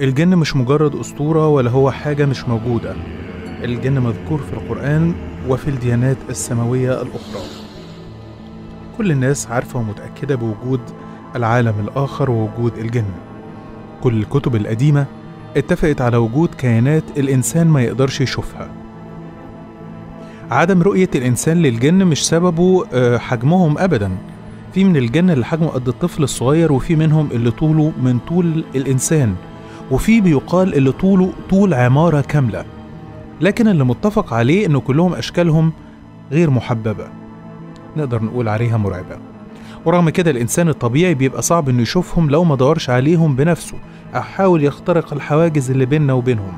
الجن مش مجرد أسطورة ولا هو حاجة مش موجودة. الجن مذكور في القرآن وفي الديانات السماوية الأخرى. كل الناس عارفة ومتأكدة بوجود العالم الآخر ووجود الجن. كل الكتب القديمة اتفقت على وجود كائنات الإنسان ما يقدرش يشوفها. عدم رؤية الإنسان للجن مش سببه حجمهم أبدا. في من الجن اللي حجمه قد الطفل الصغير، وفي منهم اللي طوله من طول الإنسان، وفي بيقال اللي طوله طول عمارة كاملة. لكن اللي متفق عليه إنه كلهم أشكالهم غير محببة، نقدر نقول عليها مرعبة. ورغم كده الإنسان الطبيعي بيبقى صعب إنه يشوفهم لو ما دورش عليهم بنفسه أو حاول يخترق الحواجز اللي بيننا وبينهم.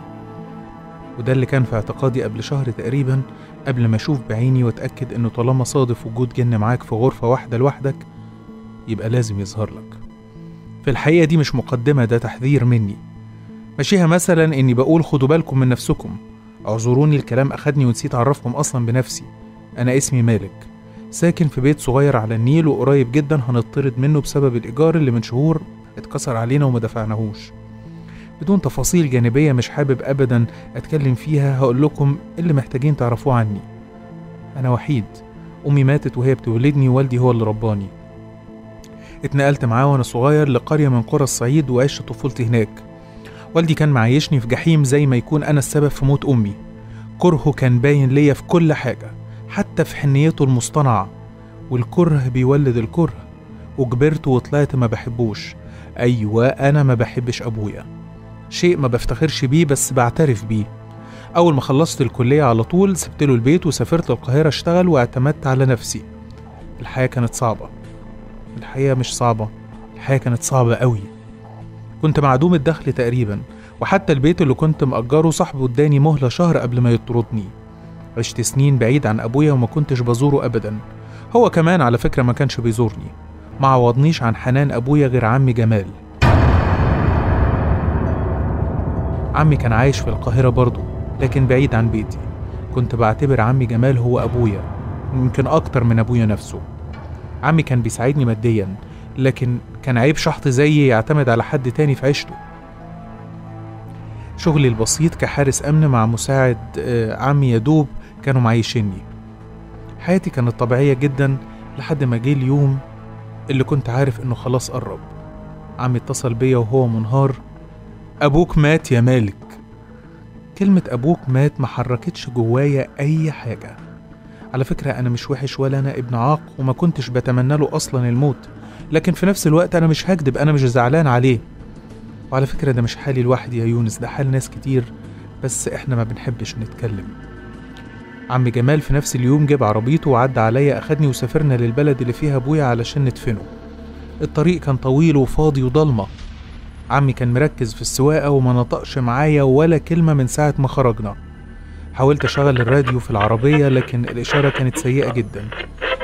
وده اللي كان في اعتقادي قبل شهر تقريبا، قبل ما أشوف بعيني وأتأكد إنه طالما صادف وجود جن معاك في غرفة واحدة لوحدك يبقى لازم يظهر لك. في الحقيقة دي مش مقدمة، ده تحذير مني. ماشيها مثلا إني بقول خدوا بالكم من نفسكم، اعذروني الكلام أخدني ونسيت أعرفكم أصلا بنفسي. أنا اسمي مالك، ساكن في بيت صغير على النيل وقريب جدا هنطرد منه بسبب الإيجار اللي من شهور اتكسر علينا وما دفعناهوش. بدون تفاصيل جانبية مش حابب أبدا أتكلم فيها، هقول لكم اللي محتاجين تعرفوه عني. أنا وحيد، أمي ماتت وهي بتولدني، والدي هو اللي رباني. اتنقلت معاه وأنا صغير لقرية من قرى الصعيد وعشت طفولتي هناك. والدي كان معيشني في جحيم زي ما يكون أنا السبب في موت أمي. كرهه كان باين ليا في كل حاجة، حتى في حنيته المصطنعة، والكره بيولد الكره، وكبرته وطلعت ما بحبوش. أيوة أنا ما بحبش أبويا، شيء ما بفتخرش بيه بس بعترف بيه. أول ما خلصت الكلية على طول سبت له البيت وسافرت للقاهرة أشتغل واعتمدت على نفسي. الحياة كانت صعبة، الحياة مش صعبة، الحياة كانت صعبة قوي. كنت معدوم الدخل تقريبا، وحتى البيت اللي كنت مأجره صاحبه اداني مهلة شهر قبل ما يطردني. عشت سنين بعيد عن أبويا وما كنتش بزوره أبدا. هو كمان على فكرة ما كانش بيزورني، ما عوضنيش عن حنان أبويا غير عمي جمال. عمي كان عايش في القاهرة برضه لكن بعيد عن بيتي. كنت بعتبر عمي جمال هو أبويا، يمكن أكتر من أبويا نفسه. عمي كان بيساعدني ماديا، لكن كان عيب شحط زيي يعتمد على حد تاني في عيشته. شغلي البسيط كحارس أمن مع مساعد عمي يدوب كانوا معيشيني. حياتي كانت طبيعية جدا لحد ما جه اليوم اللي كنت عارف إنه خلاص قرب. عمي اتصل بيا وهو منهار، أبوك مات يا مالك. كلمة أبوك مات ما حركتش جوايا أي حاجة. على فكرة أنا مش وحش ولا أنا ابن عاق، وما كنتش بتمنى له أصلا الموت، لكن في نفس الوقت أنا مش هكدب، أنا مش زعلان عليه. وعلى فكرة ده مش حالي لوحدي يا يونس، ده حال ناس كتير، بس إحنا ما بنحبش نتكلم. عمي جمال في نفس اليوم جاب عربيته وعدى عليا، أخدني وسافرنا للبلد اللي فيها أبويا علشان ندفنه. الطريق كان طويل وفاضي وضلمة. عمي كان مركز في السواقة وما نطقش معايا ولا كلمة من ساعة ما خرجنا. حاولت أشغل الراديو في العربية لكن الإشارة كانت سيئة جدا.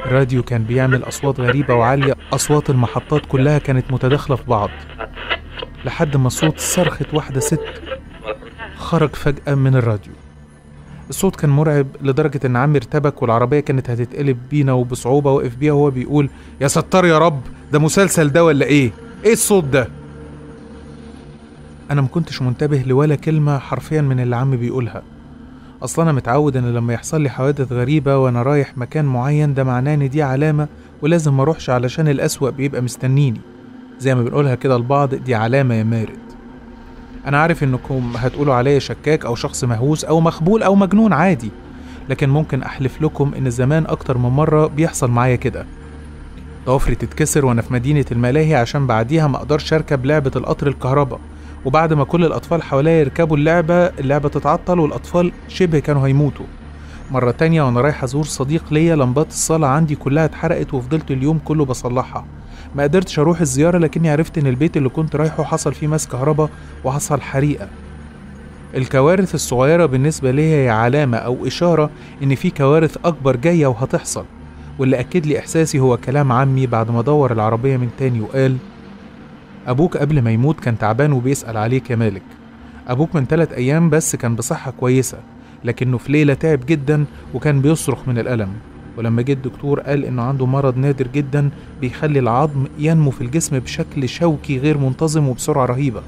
الراديو كان بيعمل أصوات غريبة وعالية، أصوات المحطات كلها كانت متداخلة في بعض، لحد ما صوت صرخة واحدة ست خرج فجأة من الراديو. الصوت كان مرعب لدرجة إن عمي ارتبك والعربية كانت هتتقلب بينا، وبصعوبة وقف بيها وهو بيقول يا ستار يا رب، ده مسلسل ده ولا إيه؟ إيه الصوت ده؟ أنا مكنتش منتبه لولا كلمة حرفيا من اللي عمي بيقولها. أصلا أنا متعود إن لما يحصل لي حوادث غريبة وأنا رايح مكان معين ده معناه إن دي علامة ولازم ما أروحش، علشان الأسوأ بيبقى مستنيني، زي ما بنقولها كده البعض، دي علامة يا مارد. أنا عارف إنكم هتقولوا عليا شكاك أو شخص مهووس أو مخبول أو مجنون عادي، لكن ممكن أحلف لكم إن زمان أكتر من مرة بيحصل معايا كده. ضوافري تتكسر وأنا في مدينة الملاهي عشان بعديها ما أقدرش أركب لعبة القطر الكهرباء، وبعد ما كل الأطفال حواليا يركبوا اللعبة تتعطل والأطفال شبه كانوا هيموتوا. مرة تانية وأنا رايح أزور صديق ليا لمبات الصالة عندي كلها اتحرقت وفضلت اليوم كله بصلحها. ما قدرتش أروح الزيارة، لكني عرفت إن البيت اللي كنت رايحه حصل فيه ماس كهرباء وحصل حريقة. الكوارث الصغيرة بالنسبة لي هي علامة أو إشارة إن في كوارث أكبر جاية وهتحصل. واللي أكد لي إحساسي هو كلام عمي بعد ما دور العربية من تاني وقال أبوك قبل ما يموت كان تعبان وبيسأل عليك يا مالك. أبوك من 3 أيام بس كان بصحة كويسة، لكنه في ليلة تعب جدا وكان بيصرخ من الألم. ولما جه الدكتور قال إنه عنده مرض نادر جدا بيخلي العظم ينمو في الجسم بشكل شوكي غير منتظم وبسرعة رهيبة.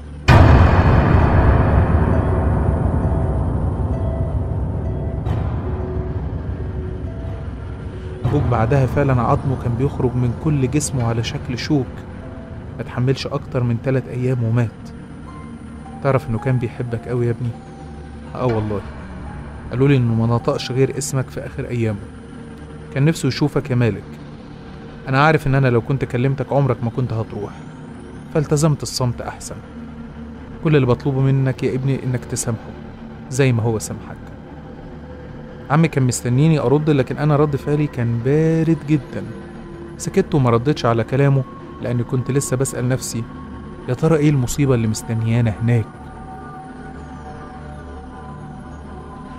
أبوك بعدها فعلا عظمه كان بيخرج من كل جسمه على شكل شوك، ما تحملش أكتر من 3 أيام ومات. تعرف إنه كان بيحبك أوي يا ابني؟ آه والله، قالوا لي إنه ما نطقش غير اسمك في آخر أيامه، كان نفسه يشوفك يا مالك. أنا عارف إن أنا لو كنت كلمتك عمرك ما كنت هتروح، فالتزمت الصمت أحسن. كل اللي بطلبه منك يا ابني إنك تسامحه زي ما هو سامحك. عمي كان مستنيني أرد، لكن أنا رد فعلي كان بارد جدا. سكت وما ردتش على كلامه، لأني كنت لسه بسأل نفسي يا ترى إيه المصيبة اللي مستنيانا هناك.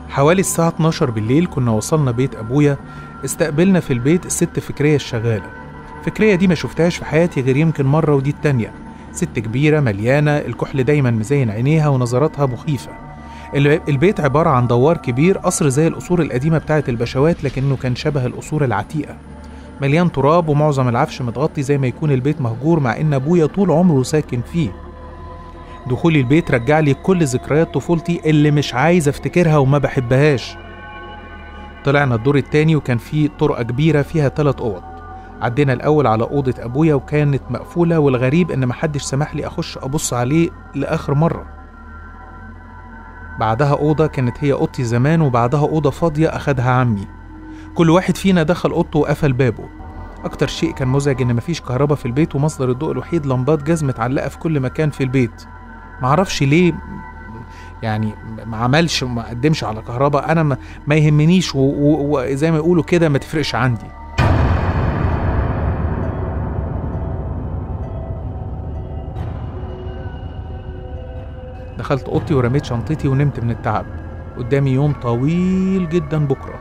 حوالي الساعة 12 بالليل كنا وصلنا بيت أبويا. استقبلنا في البيت الست فكرية الشغالة. فكرية دي ما شفتهاش في حياتي غير يمكن مرة ودي التانية. ست كبيرة مليانة، الكحل دايما مزين عينيها ونظراتها مخيفة. البيت عبارة عن دوار كبير، قصر زي القصور القديمة بتاعة البشوات، لكنه كان شبه القصور العتيقة، مليان تراب ومعظم العفش متغطي زي ما يكون البيت مهجور، مع إن أبويا طول عمره ساكن فيه. دخولي البيت رجع لي كل ذكريات طفولتي اللي مش عايز افتكرها وما بحبهاش. طلعنا الدور التاني وكان فيه طرقة كبيرة فيها 3 أوض. عدينا الأول على أوضة أبويا وكانت مقفولة، والغريب إن محدش سمح لي أخش أبص عليه لآخر مرة. بعدها أوضة كانت هي أوضتي زمان، وبعدها أوضة فاضية أخدها عمي. كل واحد فينا دخل أوضته وقفل بابه. أكتر شيء كان مزعج إن مفيش كهرباء في البيت، ومصدر الضوء الوحيد لمبات جاز متعلقة في كل مكان في البيت. معرفش ليه يعني ما عملش وما قدمش على كهرباء، أنا ما يهمنيش وزي ما يقولوا كده ما تفرقش عندي. دخلت أوضتي ورميت شنطتي ونمت من التعب. قدامي يوم طويل جدا بكرة.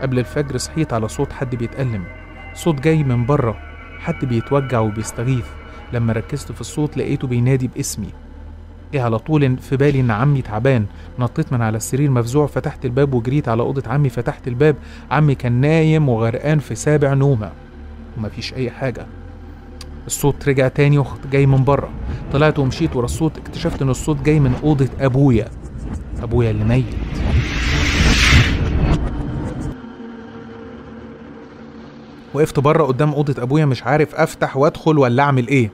قبل الفجر صحيت على صوت حد بيتألم، صوت جاي من بره، حد بيتوجع وبيستغيث. لما ركزت في الصوت لقيته بينادي باسمي. جه على طول في بالي إن عمي تعبان. نطيت من على السرير مفزوع، فتحت الباب وجريت على أوضة عمي. فتحت الباب، عمي كان نايم وغرقان في سابع نومه ومفيش أي حاجة. الصوت رجع تاني وجاي من بره. طلعت ومشيت ورا الصوت، اكتشفت إن الصوت جاي من أوضة أبويا اللي ميت. وقفت بره قدام أوضة أبويا، مش عارف أفتح وأدخل ولا أعمل إيه.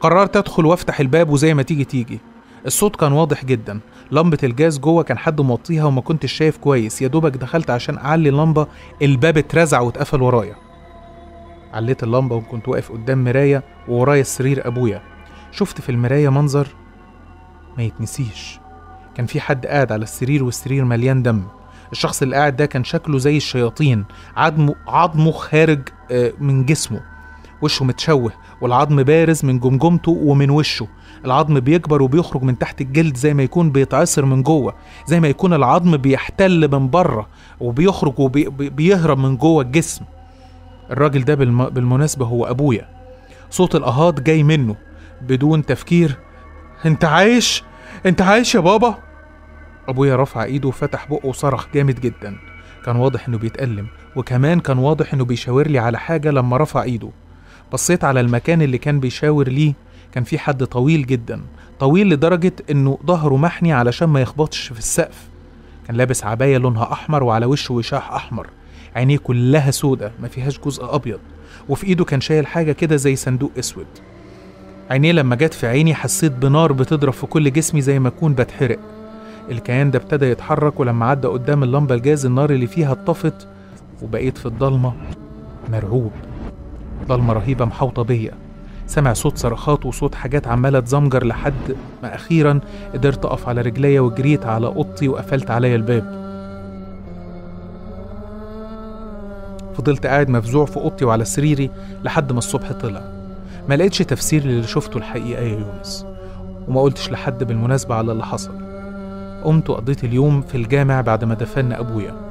قررت أدخل وأفتح الباب، وزي ما تيجي. الصوت كان واضح جدا، لمبة الجاز جوه كان حد موطيها وما كنتش شايف كويس. يا دوبك دخلت عشان أعلي اللمبة، الباب اترزع واتقفل ورايا. عليت اللمبة وكنت واقف قدام مراية وورايا سرير أبويا. شفت في المراية منظر ما يتنسيش. كان في حد قاعد على السرير، والسرير مليان دم. الشخص اللي قاعد ده كان شكله زي الشياطين، عظمه خارج من جسمه، وشه متشوه والعظم بارز من جمجمته ومن وشه. العظم بيكبر وبيخرج من تحت الجلد، زي ما يكون بيتعصر من جوه، زي ما يكون العظم بيحتل من بره وبيخرج وبيهرب من جوه الجسم. الراجل ده بالمناسبة هو أبويا. صوت الأهات جاي منه بدون تفكير، انت عايش يا بابا. أبويا رفع إيده وفتح بقه وصرخ جامد جدا. كان واضح إنه بيتألم، وكمان كان واضح إنه بيشاور لي على حاجة لما رفع إيده. بصيت على المكان اللي كان بيشاور ليه. كان في حد طويل جدا، طويل لدرجة إنه ظهره محني علشان ما يخبطش في السقف. كان لابس عباية لونها أحمر، وعلى وشه وشاح أحمر، عينيه كلها سودة ما فيهاش جزء أبيض، وفي إيده كان شايل حاجة كده زي صندوق أسود. عينيه لما جت في عيني حسيت بنار بتضرب في كل جسمي زي ما أكون بتحرق. الكيان ده ابتدى يتحرك، ولما عدى قدام اللمبة الجاز النار اللي فيها اتطفت، وبقيت في الضلمة مرعوب. ضلمة رهيبة محوطة بيا. سمع صوت صرخات وصوت حاجات عمالة تزمجر، لحد ما أخيرا قدرت أقف على رجليا وجريت على أوضتي وقفلت عليا الباب. فضلت قاعد مفزوع في أوضتي وعلى سريري لحد ما الصبح طلع. ما لقيتش تفسير للي شفته الحقيقة يا يونس، وما قلتش لحد بالمناسبة على اللي حصل. قمت وقضيت اليوم في الجامع بعد ما دفن أبويا.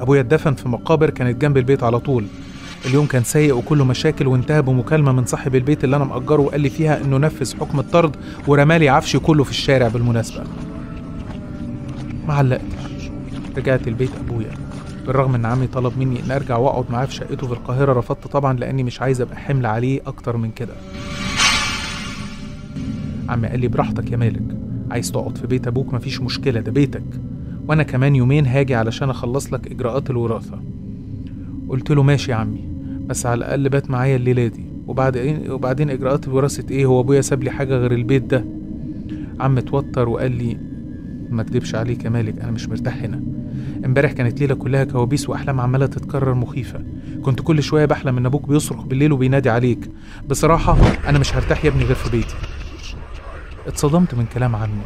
أبويا اتدفن في مقابر كانت جنب البيت على طول. اليوم كان سيء وكله مشاكل، وانتهى بمكالمة من صاحب البيت اللي أنا مأجره وقال لي فيها إنه نفذ حكم الطرد ورمالي عفشي كله في الشارع بالمناسبة. ما علقتش، رجعت البيت أبويا، بالرغم إن عمي طلب مني إن أرجع وأقعد معاه في شقته في القاهرة، رفضت طبعًا لأني مش عايز أبقى حمل عليه أكتر من كده. عمي قال لي براحتك يا مالك، عايز تقعد في بيت أبوك مفيش مشكلة، ده بيتك، وأنا كمان يومين هاجي علشان أخلص لك إجراءات الوراثة. قلت له ماشي يا عمي، بس على الأقل بات معايا الليلة دي، وبعدين إجراءات الوراثة إيه، هو أبويا ساب لي حاجة غير البيت ده؟ عمي اتوتر وقال لي ما أكدبش عليك يا مالك، أنا مش مرتاح هنا، امبارح كانت ليلة كلها كوابيس وأحلام عمالة تتكرر مخيفة، كنت كل شوية بحلم إن أبوك بيصرخ بالليل وبينادي عليك، بصراحة أنا مش هرتاح يا ابني غير في بيتي. اتصدمت من كلام عمي،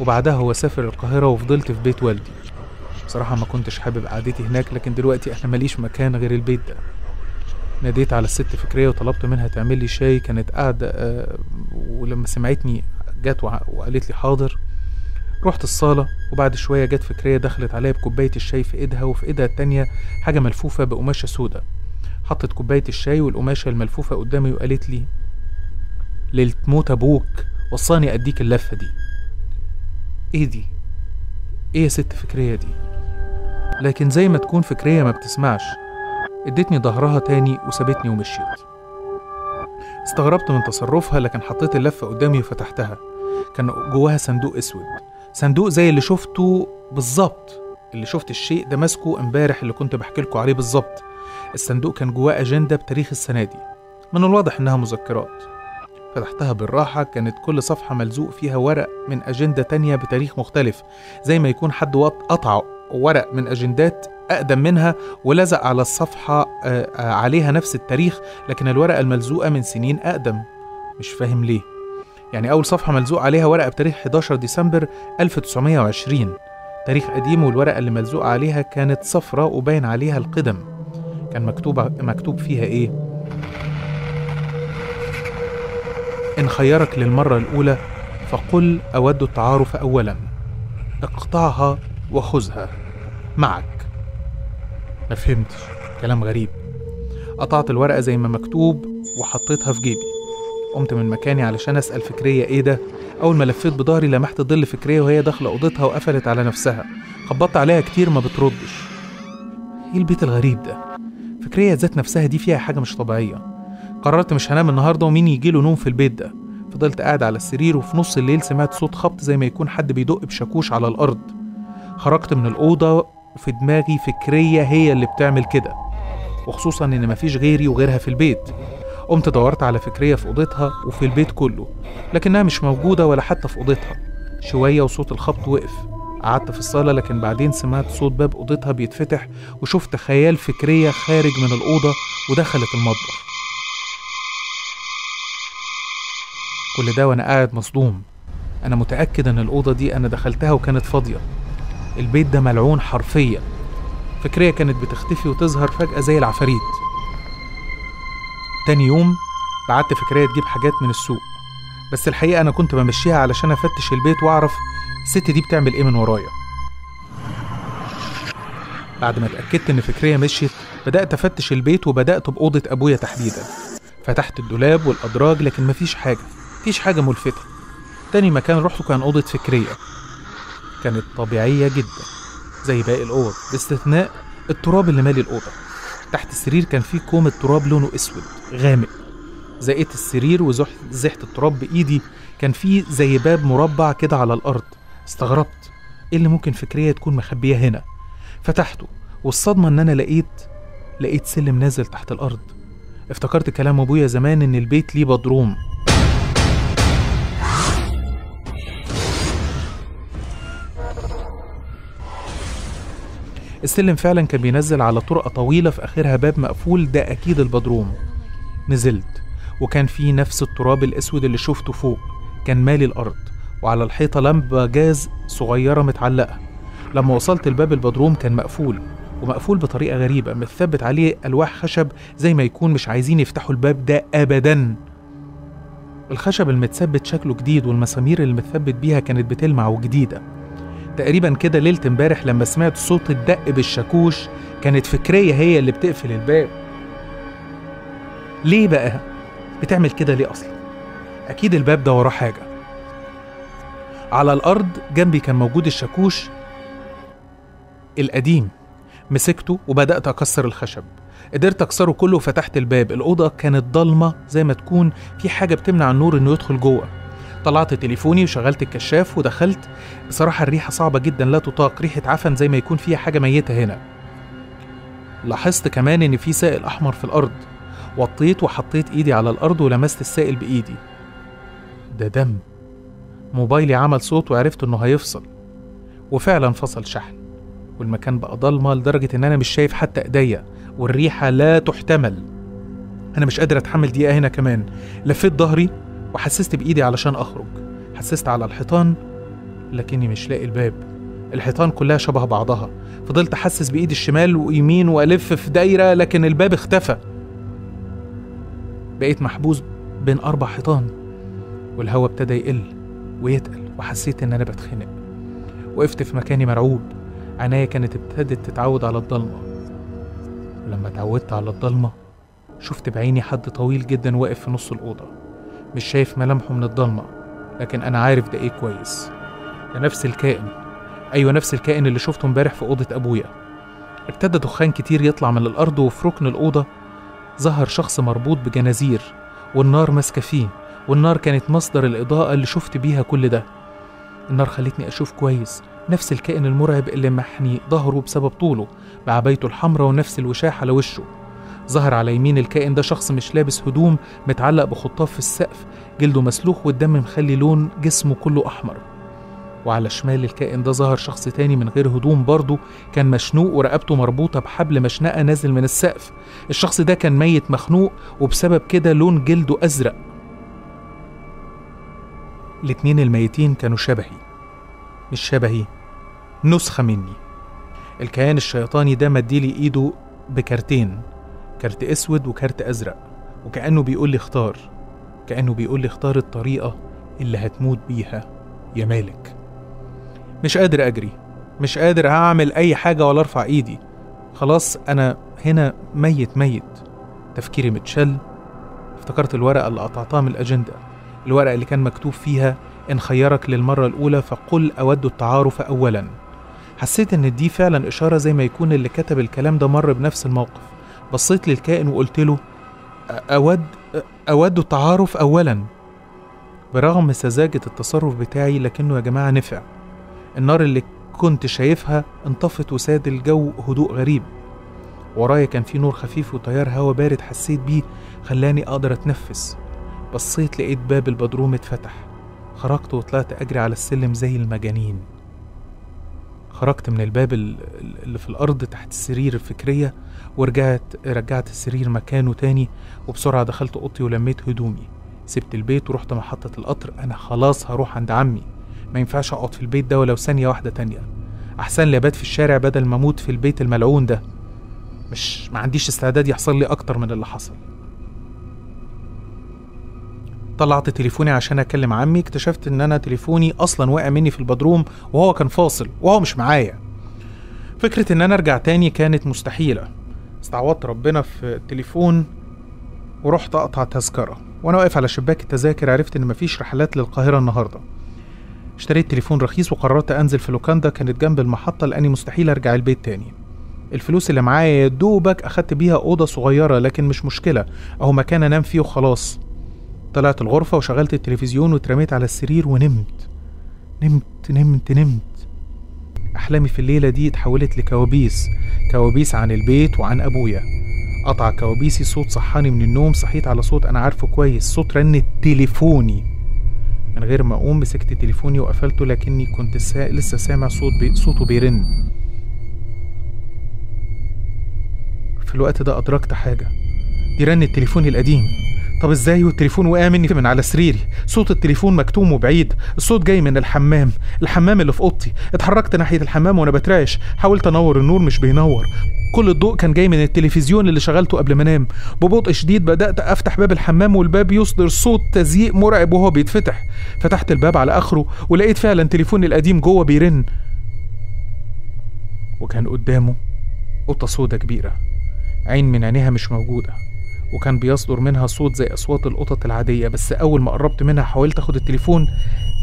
وبعدها هو سافر القاهرة وفضلت في بيت والدي. بصراحة ما كنتش حابب قعدتي هناك، لكن دلوقتي أنا ماليش مكان غير البيت ده. ناديت على الست فكرية وطلبت منها تعمل لي شاي، كانت قاعدة ولما سمعتني جت وقالت لي حاضر. رحت الصالة وبعد شوية جت فكرية دخلت عليا بكوباية الشاي في إيدها وفي إيدها التانية حاجة ملفوفة بقماشة سودة. حطت كوباية الشاي والقماشة الملفوفة قدامي وقالت لي ليلة موت أبوك وصاني أديك اللفة دي. إيه دي؟ إيه يا ست فكرية دي؟ لكن زي ما تكون فكرية ما بتسمعش، ادتني ظهرها تاني وسابتني ومشيت. استغربت من تصرفها، لكن حطيت اللفة قدامي وفتحتها، كان جواها صندوق أسود، صندوق زي اللي شفته بالظبط، اللي شفت الشيء ده ماسكه امبارح اللي كنت بحكي لكم عليه بالظبط. الصندوق كان جواه أجندة بتاريخ السنة دي، من الواضح إنها مذكرات. فتحتها بالراحة، كانت كل صفحة ملزوق فيها ورق من أجندة تانية بتاريخ مختلف، زي ما يكون حد قطع ورق من أجندات أقدم منها ولزق على الصفحة عليها نفس التاريخ، لكن الورقة الملزوقة من سنين أقدم. مش فاهم ليه، يعني أول صفحة ملزوق عليها ورقة بتاريخ 11 ديسمبر 1920، تاريخ قديم، والورقة اللي ملزوق عليها كانت صفرة وباين عليها القدم، كان مكتوب فيها إيه؟ إن خيرك للمرة الأولى فقل أود التعارف أولا، اقطعها وخذها معك. ما فهمتش، كلام غريب. قطعت الورقة زي ما مكتوب وحطيتها في جيبي. قمت من مكاني علشان أسأل فكرية إيه ده. أول ما لفيت بضهري لمحت ظل فكرية وهي داخلة أوضتها وقفلت على نفسها، خبطت عليها كتير ما بتردش. إيه البيت الغريب ده؟ فكرية ذات نفسها دي فيها حاجة مش طبيعية. قررت مش هنام النهارده ومين يجيله نوم في البيت ده. فضلت قاعد على السرير وفي نص الليل سمعت صوت خبط زي ما يكون حد بيدق بشاكوش على الارض. خرجت من الاوضه وفي دماغي فكريه هي اللي بتعمل كده، وخصوصا ان مفيش غيري وغيرها في البيت. قمت دورت على فكريه في اوضتها وفي البيت كله، لكنها مش موجوده ولا حتى في اوضتها. شويه وصوت الخبط وقف، قعدت في الصاله، لكن بعدين سمعت صوت باب اوضتها بيتفتح وشفت خيال فكريه خارج من الاوضه ودخلت المطبخ. كل ده وانا قاعد مصدوم، انا متاكد ان الاوضه دي انا دخلتها وكانت فاضيه، البيت ده ملعون حرفيا. فكريه كانت بتختفي وتظهر فجاه زي العفاريت. تاني يوم بعت فكريه تجيب حاجات من السوق، بس الحقيقه انا كنت بمشيها علشان افتش البيت واعرف الست دي بتعمل ايه من ورايا. بعد ما اتاكدت ان فكريه مشيت بدات افتش البيت، وبدات باوضه ابويا تحديدا. فتحت الدولاب والادراج لكن مفيش حاجة ملفتة. تاني مكان روحته كان أوضة فكرية، كانت طبيعية جدا زي باقي الأوض باستثناء التراب اللي مالي الأوضة. تحت السرير كان فيه كومة تراب لونه أسود غامق، زقيت السرير وزحت التراب بإيدي، كان فيه زي باب مربع كده على الأرض. استغربت إيه اللي ممكن فكرية تكون مخبية هنا. فتحته والصدمة إن أنا لقيت سلم نازل تحت الأرض. افتكرت كلام أبويا زمان إن البيت ليه بدروم. السلم فعلا كان بينزل على طرقة طويلة في آخرها باب مقفول، ده أكيد البدروم. نزلت وكان فيه نفس التراب الأسود اللي شفته فوق، كان مالي الأرض، وعلى الحيطة لمبة جاز صغيرة متعلقة. لما وصلت الباب البدروم كان مقفول بطريقة غريبة، متثبت عليه ألواح خشب زي ما يكون مش عايزين يفتحوا الباب ده أبدا. الخشب المتثبت شكله جديد والمسامير اللي متثبت بيها كانت بتلمع وجديدة. تقريبا كده ليلة امبارح لما سمعت صوت الدق بالشاكوش كانت فكرية هي اللي بتقفل الباب. ليه بقى؟ بتعمل كده ليه أصلا؟ أكيد الباب ده وراه حاجة. على الأرض جنبي كان موجود الشاكوش القديم، مسكته وبدأت أكسر الخشب، قدرت أكسره كله وفتحت الباب. الأوضة كانت ضلمة زي ما تكون في حاجة بتمنع النور إنه يدخل جوه. طلعت تليفوني وشغلت الكشاف ودخلت. بصراحة الريحة صعبة جدا لا تطاق، ريحة عفن زي ما يكون فيها حاجة ميتة. هنا لاحظت كمان إن في سائل أحمر في الأرض، وطيت وحطيت إيدي على الأرض ولمست السائل بإيدي. ده دم. موبايلي عمل صوت وعرفت إنه هيفصل، وفعلا فصل شحن، والمكان بقى ضلمة لدرجة إن أنا مش شايف حتى إيديا، والريحة لا تحتمل. أنا مش قادر أتحمل دقيقة هنا كمان. لفيت ظهري وحسست بإيدي علشان أخرج، حسست على الحيطان لكني مش لاقي الباب. الحيطان كلها شبه بعضها. فضلت أحسس بإيدي الشمال ويمين وألف في دايرة لكن الباب اختفى. بقيت محبوس بين 4 حيطان، والهواء ابتدى يقل ويتقل وحسيت إن أنا بتخنق. وقفت في مكاني مرعوب، عينيا كانت ابتدت تتعود على الضلمة. ولما اتعودت على الضلمة شفت بعيني حد طويل جدا واقف في نص الأوضة، مش شايف ملامحه من الضلمة لكن أنا عارف ده إيه كويس. ده نفس الكائن. أيوة نفس الكائن اللي شفته امبارح في أوضة أبويا. ابتدى دخان كتير يطلع من الأرض، وفي ركن الأوضة ظهر شخص مربوط بجنازير والنار ماسكة فيه، والنار كانت مصدر الإضاءة اللي شفت بيها كل ده. النار خلتني أشوف كويس. نفس الكائن المرعب اللي محني ظهره بسبب طوله، بعبايته الحمراء ونفس الوشاح على وشه. ظهر على يمين الكائن ده شخص مش لابس هدوم، متعلق بخطاف في السقف، جلده مسلوخ والدم مخلي لون جسمه كله أحمر. وعلى شمال الكائن ده ظهر شخص تاني من غير هدوم برضه، كان مشنوق ورقبته مربوطة بحبل مشنقة نازل من السقف. الشخص ده كان ميت مخنوق، وبسبب كده لون جلده أزرق. الاتنين الميتين كانوا شبهي، مش شبهي، نسخة مني. الكيان الشيطاني ده مديلي ايده بكارتين، كارت اسود وكارت ازرق، وكأنه بيقول لي اختار، كأنه بيقول لي اختار الطريقة اللي هتموت بيها يا مالك. مش قادر اجري، مش قادر اعمل اي حاجة ولا ارفع ايدي. خلاص انا هنا ميت ميت. تفكيري متشل. افتكرت الورقة اللي قطعتها من الاجندة، الورقة اللي كان مكتوب فيها إن خيرك للمرة الأولى فقل أود التعارف أولا. حسيت إن دي فعلا إشارة، زي ما يكون اللي كتب الكلام ده مر بنفس الموقف. بصيت للكائن وقلت له أود التعارف أولا. برغم سذاجة التصرف بتاعي لكنه يا جماعة نفع. النار اللي كنت شايفها انطفت وساد الجو هدوء غريب. ورايا كان في نور خفيف وتيار هوا بارد حسيت بيه خلاني أقدر أتنفس. بصيت لقيت باب البدروم اتفتح. خرجت وطلعت أجري على السلم زي المجانين. خرجت من الباب اللي في الأرض تحت السرير الفكرية، ورجعت السرير مكانه تاني، وبسرعة دخلت أوضتي ولميت هدومي. سبت البيت ورحت محطة القطر. أنا خلاص هروح عند عمي، ما ينفعش أقعد في البيت ده ولو ثانية واحدة تانية. أحسن لي أبات في الشارع بدل ما أموت في البيت الملعون ده. مش ما عنديش استعداد يحصل لي أكتر من اللي حصل. طلعت تليفوني عشان أكلم عمي، اكتشفت إن أنا تليفوني أصلا واقع مني في البدروم وهو كان فاصل وهو مش معايا. فكرة إن أنا أرجع تاني كانت مستحيلة. استعوضت ربنا في التليفون ورحت أقطع تذكرة. وأنا واقف على شباك التذاكر عرفت إن مفيش رحلات للقاهرة النهاردة. اشتريت تليفون رخيص وقررت أنزل في لوكاندا كانت جنب المحطة لأني مستحيل أرجع البيت تاني. الفلوس اللي معايا يدوبك أخدت بيها أوضة صغيرة لكن مش مشكلة، أهو مكان أنام فيه وخلاص. طلعت الغرفة وشغلت التلفزيون واترميت على السرير ونمت. نمت نمت نمت. أحلامي في الليلة دي اتحولت لكوابيس، كوابيس عن البيت وعن أبويا. قطع كوابيسي صوت صحاني من النوم. صحيت على صوت أنا عارفه كويس، صوت رن تليفوني. من غير ما أقوم مسكت تليفوني وقفلته لكني كنت لسه سامع صوته بيرن. في الوقت ده أدركت حاجة، دي رن التليفون القديم. طب ازاي والتليفون وقع مني من على سريري؟ صوت التليفون مكتوم وبعيد، الصوت جاي من الحمام اللي في اوضتي. اتحركت ناحيه الحمام وانا بترعش، حاولت انور النور مش بينور، كل الضوء كان جاي من التلفزيون اللي شغلته قبل ما انام. ببطء شديد بدات افتح باب الحمام والباب يصدر صوت تزييق مرعب وهو بيتفتح. فتحت الباب على اخره ولقيت فعلا تليفوني القديم جوه بيرن، وكان قدامه قطه سودا كبيره، عين من عينيها مش موجوده، وكان بيصدر منها صوت زي أصوات القطط العادية، بس أول ما قربت منها حاولت أخد التليفون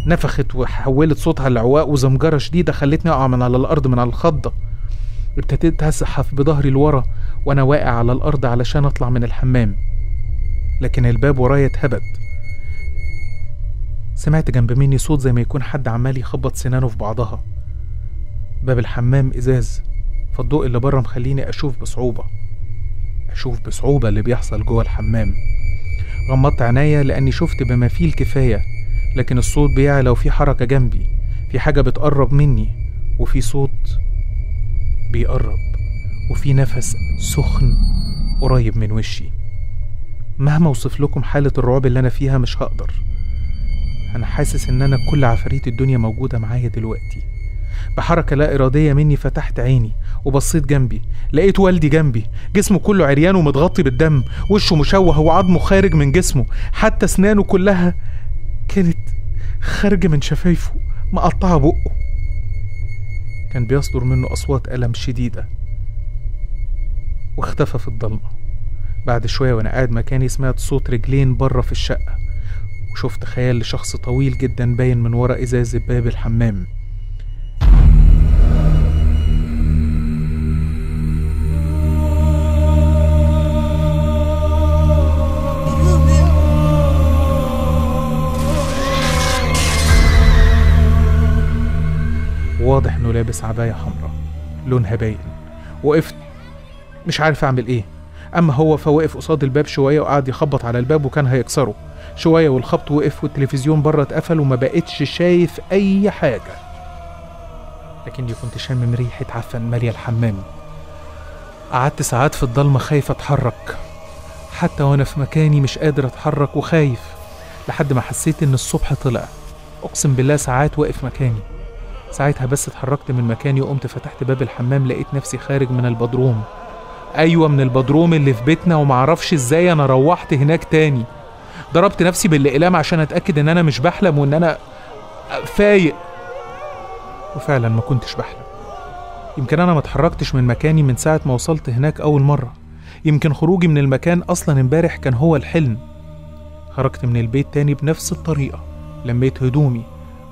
نفخت وحولت صوتها لعواء وزمجرة شديدة خلتني أقع من على الأرض من على الخضة. ابتديت أسحف بظهري لورا وأنا واقع على الأرض علشان أطلع من الحمام، لكن الباب ورايا اتهبت. سمعت جنب مني صوت زي ما يكون حد عمال يخبط سنانه في بعضها. باب الحمام إزاز، فالضوء اللي بره مخليني أشوف بصعوبة اللي بيحصل جوه الحمام. غمضت عينيا لأني شفت بما فيه الكفاية، لكن الصوت بيعلى وفي حركة جنبي، في حاجة بتقرب مني، وفي صوت بيقرب، وفي نفس سخن قريب من وشي. مهما اوصف لكم حالة الرعب اللي أنا فيها مش هقدر. أنا حاسس إن أنا كل عفاريت الدنيا موجودة معايا دلوقتي. بحركة لا إرادية مني فتحت عيني وبصيت جنبي، لقيت والدي جنبي، جسمه كله عريان ومتغطي بالدم، وشه مشوه وعظمه خارج من جسمه، حتى أسنانه كلها كانت خارجة من شفايفه مقطعة بقه. كان بيصدر منه أصوات ألم شديدة. واختفى في الضلمة. بعد شوية وأنا قاعد مكاني سمعت صوت رجلين بره في الشقة، وشفت خيال لشخص طويل جدا باين من ورا إزاز باب الحمام. واضح انه لابس عباية حمراء لونها باين. وقفت مش عارف اعمل ايه، اما هو فوقف قصاد الباب شوية وقعد يخبط على الباب وكان هيكسره شوية، والخبط وقف والتلفزيون بره اتقفل وما بقتش شايف اي حاجة، لكني كنت شامم ريحة عفن مالية الحمام. قعدت ساعات في الضلمة خايف اتحرك، حتى وانا في مكاني مش قادر اتحرك وخايف، لحد ما حسيت ان الصبح طلع. اقسم بالله ساعات واقف مكاني. ساعتها بس اتحركت من مكاني وقمت فتحت باب الحمام، لقيت نفسي خارج من البدروم. ايوه من البدروم اللي في بيتنا، ومعرفش ازاي انا روحت هناك تاني. ضربت نفسي بالاقلام عشان اتاكد ان انا مش بحلم وان انا فايق، وفعلا ما كنتش بحلم. يمكن انا ما اتحركتش من مكاني من ساعه ما وصلت هناك اول مره، يمكن خروجي من المكان اصلا امبارح كان هو الحلم. خرجت من البيت تاني بنفس الطريقه، لميت هدومي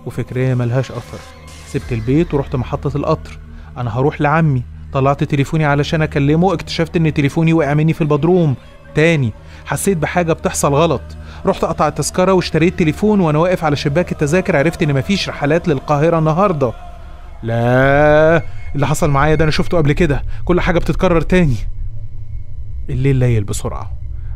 وفكرية ملهاش اثر، سبت البيت ورحت محطة القطر. أنا هروح لعمي، طلعت تليفوني علشان أكلمه، اكتشفت إن تليفوني وقع مني في البدروم تاني. حسيت بحاجة بتحصل غلط، رحت أقطع التذكرة واشتريت تليفون، وأنا واقف على شباك التذاكر عرفت إن مفيش رحلات للقاهرة النهاردة. لا، اللي حصل معايا ده أنا شفته قبل كده، كل حاجة بتتكرر تاني. الليل ليل بسرعة،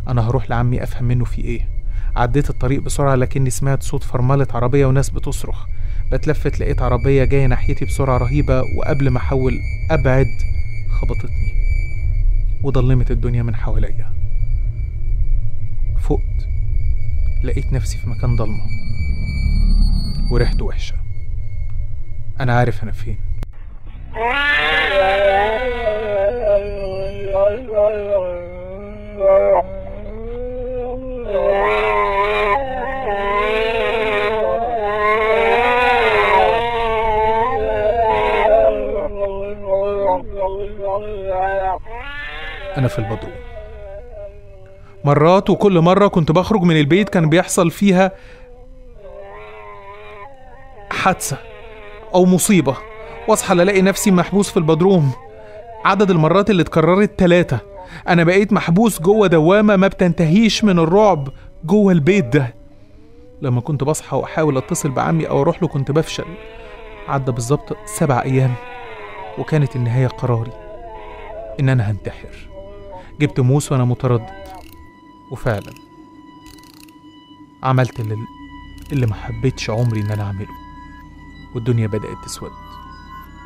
أنا هروح لعمي أفهم منه في إيه. عديت الطريق بسرعة لكني سمعت صوت فرملة عربية وناس بتصرخ. بتلفت لقيت عربية جاية ناحيتي بسرعة رهيبة، وقبل ما أحاول أبعد خبطتني وضلمت الدنيا من حواليا. فقت لقيت نفسي في مكان ضلمة وريحته وحشة. أنا عارف أنا فين. أنا في البدروم. مرات وكل مرة كنت بخرج من البيت كان بيحصل فيها حادثة أو مصيبة، واصحى ألاقي نفسي محبوس في البدروم. عدد المرات اللي اتكررت 3. أنا بقيت محبوس جوه دوامة ما بتنتهيش من الرعب جوه البيت ده. لما كنت بصحى وأحاول أتصل بعمي أو أروح له كنت بفشل. عدى بالظبط 7 أيام وكانت النهاية قراري إن أنا هنتحر. جبت موس وأنا متردد، وفعلا عملت اللي ما حبيتش عمري إن أنا أعمله، والدنيا بدأت تسود،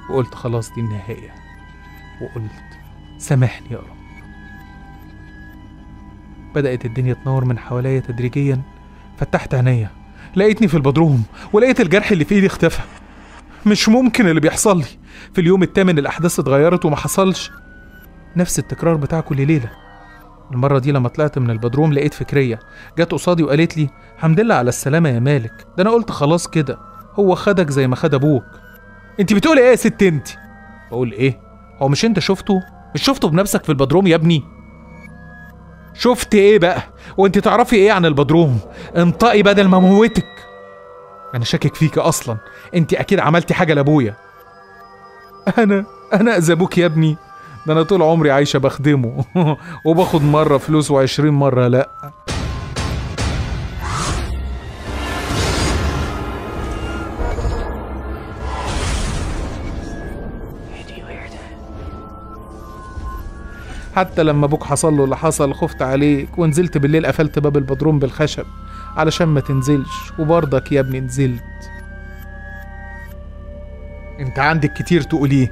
وقلت خلاص دي النهاية، وقلت سامحني يا رب. بدأت الدنيا تنور من حواليا تدريجيا. فتحت عينيا لقيتني في البدروم، ولقيت الجرح اللي في إيدي اختفى. مش ممكن اللي بيحصل لي. في اليوم 8 الأحداث اتغيرت وما حصلش نفس التكرار بتاع كل ليلة. المرة دي لما طلعت من البدروم لقيت فكرية جت قصادي وقالت لي الحمد لله على السلامة يا مالك، ده أنا قلت خلاص كده هو خدك زي ما خد أبوك. أنت بتقولي إيه يا ست أنت؟ بقول إيه؟ هو مش أنت شفته؟ مش شفته بنفسك في البدروم يا ابني؟ شفت ايه بقى؟ وانت تعرفي ايه عن البدروم؟ انطقي بدل ما موتك. انا شاكك فيك اصلا، انت اكيد عملتي حاجه لابويا. انا اذى ابوك يا ابني؟ ده انا طول عمري عايشه بخدمه وباخد مره فلوس وعشرين مره لا. حتى لما ابوك حصل له اللي حصل خفت عليك ونزلت بالليل، قفلت باب البدروم بالخشب علشان ما تنزلش، وبرضك يا ابني نزلت. انت عندك كتير تقوليه،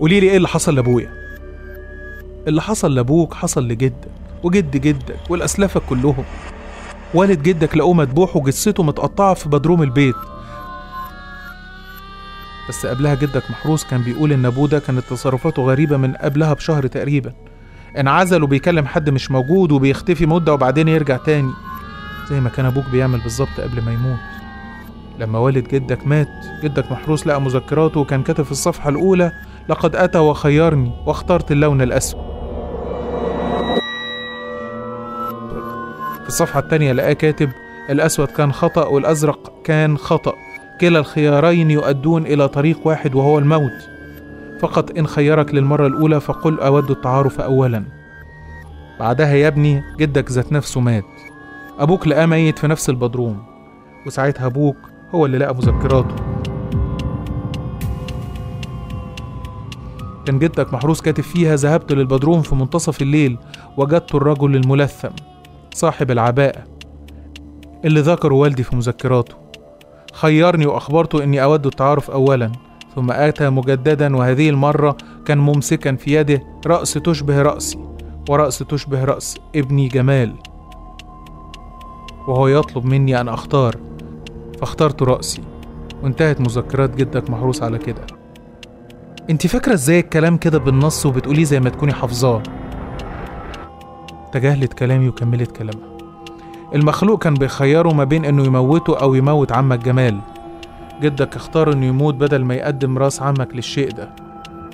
قوليلي ايه اللي حصل لابويا؟ اللي حصل لابوك حصل لجدك وجد جدك والاسلافه كلهم. والد جدك لقوه مدبوح وجثته متقطعه في بدروم البيت، بس قبلها جدك محروس كان بيقول ان ابوه ده كانت تصرفاته غريبه من قبلها بشهر تقريبا، انعزل وبيكلم حد مش موجود وبيختفي مده وبعدين يرجع تاني زي ما كان ابوك بيعمل بالظبط قبل ما يموت. لما والد جدك مات جدك محروس لقى مذكراته وكان كاتب في الصفحه الاولى: لقد اتى وخيرني واخترت اللون الاسود. في الصفحه الثانيه لقى كاتب: الاسود كان خطا والازرق كان خطا، كلا الخيارين يؤدون الى طريق واحد وهو الموت، فقط ان خيرك للمره الاولى فقل اود التعارف اولا. بعدها يا ابني جدك ذات نفسه مات، أبوك لقاه ميت في نفس البدروم، وساعتها أبوك هو اللي لقى مذكراته. كان جدك محروس كاتب فيها: ذهبت للبدروم في منتصف الليل وجدت الرجل الملثم صاحب العباءة اللي ذكره والدي في مذكراته، خيرني وأخبرته إني أود التعارف أولا، ثم آتى مجددا وهذه المرة كان ممسكا في يده رأس تشبه رأسي ورأس تشبه رأس ابني جمال، وهو يطلب مني أن أختار، فاخترت رأسي. وانتهت مذكرات جدك محروس على كده. انت فاكرة ازاي الكلام كده بالنص وبتقوليه زي ما تكوني حافظاه؟ تجاهلت كلامي وكملت كلامها. المخلوق كان بيخيره ما بين انه يموته او يموت عمك جمال. جدك اختار انه يموت بدل ما يقدم راس عمك للشيء ده،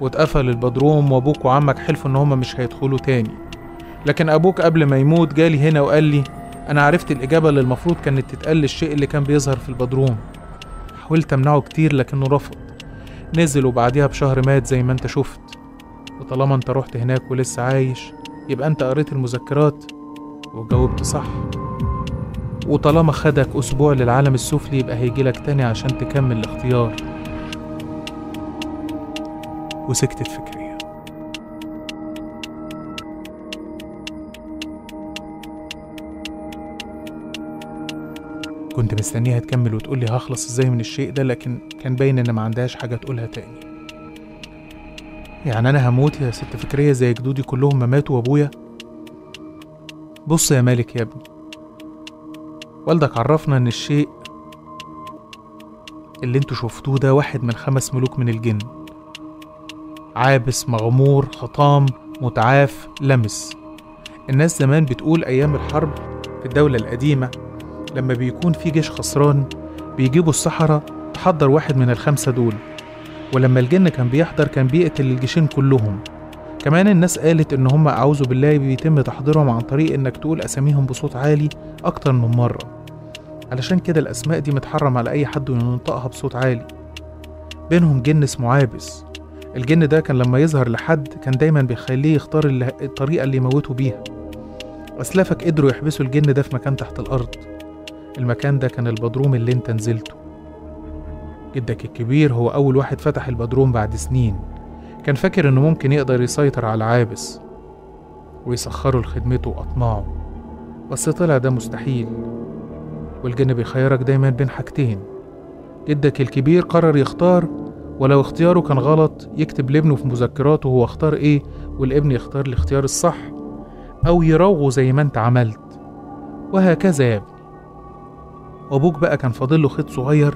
واتقفل البدروم وابوك وعمك حلفوا ان هما مش هيدخلوا تاني. لكن ابوك قبل ما يموت جالي هنا وقال لي: أنا عرفت الإجابة اللي المفروض كانت تتقال للشيء اللي كان بيظهر في البدروم. حاولت أمنعه كتير لكنه رفض، نزل وبعديها بشهر مات زي ما أنت شفت. وطالما أنت رحت هناك ولسه عايش يبقى أنت قريت المذكرات وجاوبت صح، وطالما خدك أسبوع للعالم السفلي يبقى هيجيلك تاني عشان تكمل الاختيار. وسكتت فكري. كنت مستنيها تكمل وتقولي هخلص ازاي من الشيء ده، لكن كان باين ان ما عندهاش حاجه تقولها تاني. يعني انا هموت يا ست فكريه زي جدودي كلهم ما ماتوا وابويا؟ بص يا مالك يا ابني، والدك عرفنا ان الشيء اللي انتوا شفتوه ده واحد من 5 ملوك من الجن: عابس، مغمور، خطام، متعاف، لمس. الناس زمان بتقول ايام الحرب في الدوله القديمه لما بيكون في جيش خسران بيجيبوا السحرة تحضر واحد من 5 دول، ولما الجن كان بيحضر كان بيقتل الجيشين كلهم. كمان الناس قالت ان هم اعوذ بالله بيتم تحضيرهم عن طريق انك تقول اساميهم بصوت عالي اكتر من مرة، علشان كده الاسماء دي متحرم على اي حد ينطقها بصوت عالي. بينهم جن اسمه عابس، الجن ده كان لما يظهر لحد كان دايما بيخليه يختار الطريقة اللي يموتوا بيها. اسلافك قدروا يحبسوا الجن ده في مكان تحت الارض، المكان ده كان البدروم اللي انت نزلته. جدك الكبير هو أول واحد فتح البدروم بعد سنين، كان فاكر إنه ممكن يقدر يسيطر على عابس ويسخره لخدمته وأطماعه، بس طلع ده مستحيل. والجن بيخيرك دايما بين حاجتين، جدك الكبير قرر يختار، ولو اختياره كان غلط يكتب لابنه في مذكراته هو اختار إيه والابن يختار الاختيار الصح، أو يراوغه زي ما انت عملت، وهكذا يا ابني. وابوك بقى كان فاضله خيط صغير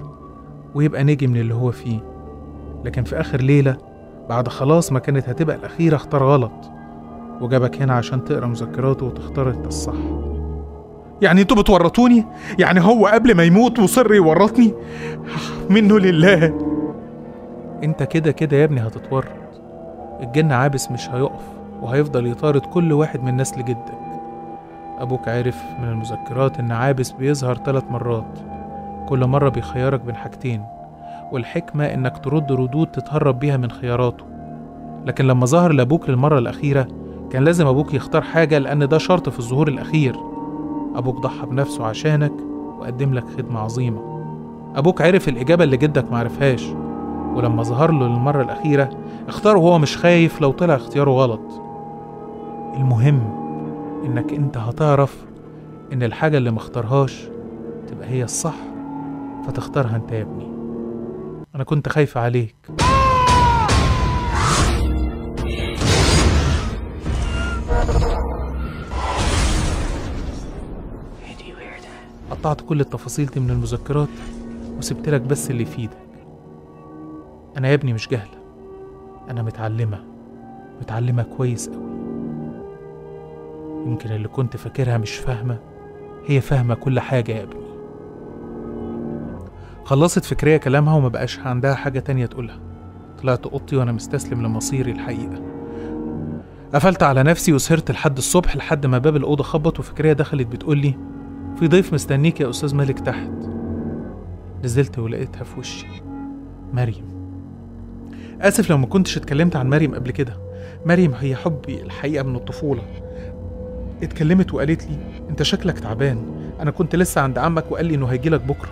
ويبقى نجي من اللي هو فيه، لكن في اخر ليله بعد خلاص ما كانت هتبقى الاخيره اختار غلط وجابك هنا عشان تقرا مذكراته وتختار انت الصح. يعني انتوا بتورطوني؟ يعني هو قبل ما يموت مصر يورطني؟ منه لله. انت كده كده يا ابني هتتورط، الجن عابس مش هيقف وهيفضل يطارد كل واحد من نسل جدك أبوك عرف من المذكرات إن عابس بيظهر 3 مرات، كل مرة بيخيرك بين حاجتين، والحكمة إنك ترد ردود تتهرب بيها من خياراته. لكن لما ظهر لأبوك للمرة الأخيرة كان لازم أبوك يختار حاجة، لأن ده شرط في الظهور الأخير. أبوك ضحى بنفسه عشانك وقدم لك خدمة عظيمة. أبوك عرف الإجابة اللي جدك معرفهاش، ولما ظهر له للمرة الأخيرة اختاره وهو مش خايف لو طلع اختياره غلط. المهم إنك أنت هتعرف إن الحاجة اللي مختارهاش تبقى هي الصح، فتختارها أنت يا ابني. أنا كنت خايفة عليك. قطعت كل التفاصيل دي من المذكرات وسبت لك بس اللي في ايدك. أنا يا ابني مش جاهلة، أنا متعلمة كويس أوي. يمكن اللي كنت فاكرها مش فاهمة، هي فاهمة كل حاجة يا ابني. خلصت فكرية كلامها وما بقاش عندها حاجة تانية تقولها. طلعت أوضتي وأنا مستسلم لمصيري الحقيقة. قفلت على نفسي وسهرت لحد الصبح، لحد ما باب الأوضة خبط وفكرية دخلت بتقول لي: في ضيف مستنيك يا أستاذ مالك تحت. نزلت ولقيتها في وشي، مريم. آسف لو ما كنتش اتكلمت عن مريم قبل كده. مريم هي حبي الحقيقة من الطفولة. اتكلمت وقالت لي: أنت شكلك تعبان، أنا كنت لسه عند عمك وقال لي إنه هيجيلك بكرة،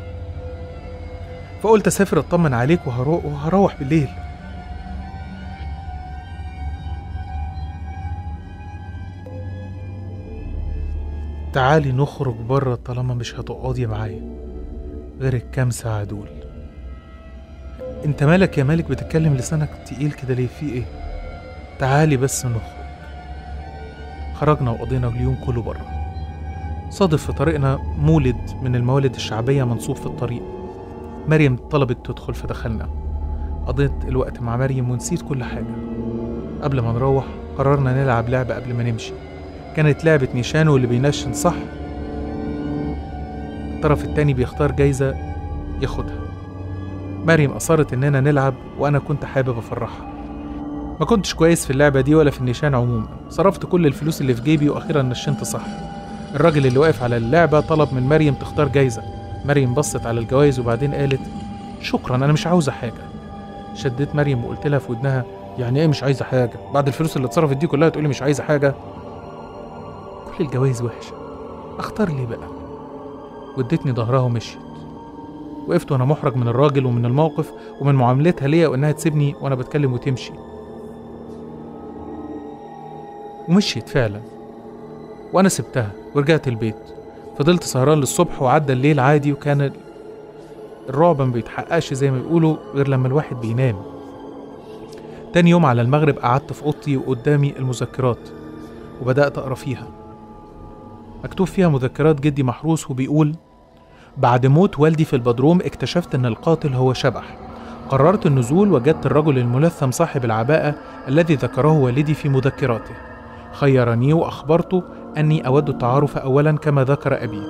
فقلت أسافر أطمن عليك وهروح بالليل. تعالي نخرج بره طالما مش هتقعدي معايا غير الكام ساعة دول. أنت مالك يا مالك بتتكلم لسانك تقيل كده ليه؟ في إيه؟ تعالي بس نخرج. خرجنا وقضينا اليوم كله بره. صادف في طريقنا مولد من الموالد الشعبية منصوب في الطريق. مريم طلبت تدخل فدخلنا. قضيت الوقت مع مريم ونسيت كل حاجة. قبل ما نروح قررنا نلعب لعبة قبل ما نمشي. كانت لعبة نيشان، واللي بينشن صح الطرف التاني بيختار جايزة ياخدها. مريم أصرت إننا نلعب وأنا كنت حابب أفرحها. ما كنتش كويس في اللعبة دي ولا في النيشان عموما. صرفت كل الفلوس اللي في جيبي وأخيرا نشنت صح. الراجل اللي واقف على اللعبة طلب من مريم تختار جايزة. مريم بصت على الجوائز وبعدين قالت: شكرا أنا مش عاوزة حاجة. شديت مريم وقلت لها في ودنها: يعني إيه مش عايزة حاجة؟ بعد الفلوس اللي اتصرفت دي كلها تقولي مش عايزة حاجة؟ كل الجوايز وحشة، أختار لي بقى. وادتني ظهرها ومشيت. وقفت وأنا محرج من الراجل ومن الموقف ومن معاملتها ليا، وإنها تسيبني وأنا بتكلم وتمشي. ومشيت فعلا وأنا سبتها ورجعت البيت. فضلت سهران للصبح وعدى الليل عادي، وكان الرعب ما بيتحققش زي ما بيقولوا غير لما الواحد بينام. تاني يوم على المغرب قعدت في أوضتي وقدامي المذكرات وبدأت أقرأ فيها. مكتوب فيها مذكرات جدي محروس وبيقول: بعد موت والدي في البدروم اكتشفت ان القاتل هو شبح. قررت النزول وجدت الرجل الملثم صاحب العباءة الذي ذكره والدي في مذكراته. خيرني واخبرته اني اود التعارف اولا كما ذكر ابي.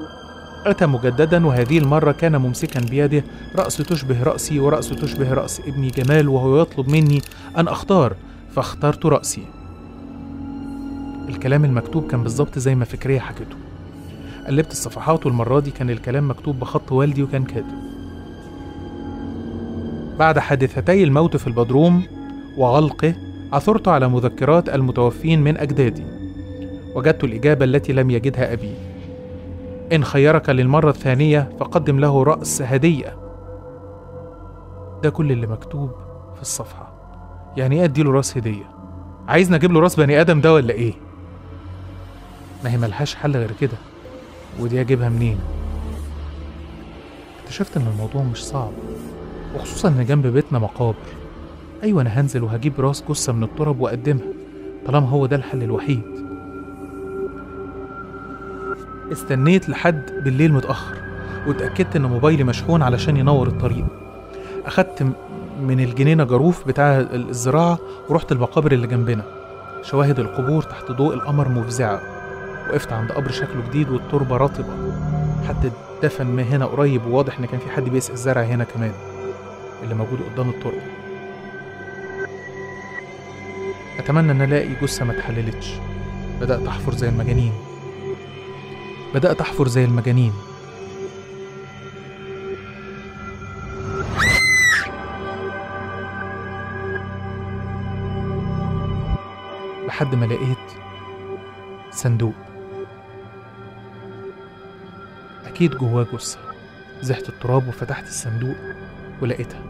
اتى مجددا وهذه المرة كان ممسكا بيده رأس تشبه رأسي ورأس تشبه رأس ابني جمال، وهو يطلب مني ان اختار فاخترت رأسي. الكلام المكتوب كان بالظبط زي ما فكرية حكته. قلبت الصفحات والمرة دي كان الكلام مكتوب بخط والدي وكان كاتب: بعد حادثتي الموت في البدروم وغلقه عثرت على مذكرات المتوفين من أجدادي وجدت الإجابة التي لم يجدها أبي. إن خيرك للمرة الثانية فقدم له رأس هدية. ده كل اللي مكتوب في الصفحة. يعني إيه أديله رأس هدية؟ عايزنا أجيب له رأس بني آدم ده ولا إيه؟ ما هي ملهاش حل غير كده، ودي أجيبها منين؟ اكتشفت إن الموضوع مش صعب، وخصوصا إن جنب بيتنا مقابر. أيوة أنا هنزل وهجيب راس جثة من التراب وأقدمها، طالما هو ده الحل الوحيد. استنيت لحد بالليل متأخر، واتأكدت إن موبايلي مشحون علشان ينور الطريق. أخدت من الجنينة جروف بتاع الزراعة ورحت المقابر اللي جنبنا. شواهد القبور تحت ضوء القمر مفزعة. وقفت عند قبر شكله جديد والتربة رطبة، حد دفن ما هنا قريب، وواضح إن كان في حد بيسقي الزرع هنا كمان اللي موجود قدام التربة. أتمنى إن ألاقي جثة ما اتحللتش. بدأت أحفر زي المجانين. بدأت أحفر زي المجانين. لحد ما لقيت صندوق أكيد جواه جثة. زحت التراب وفتحت الصندوق ولقيتها،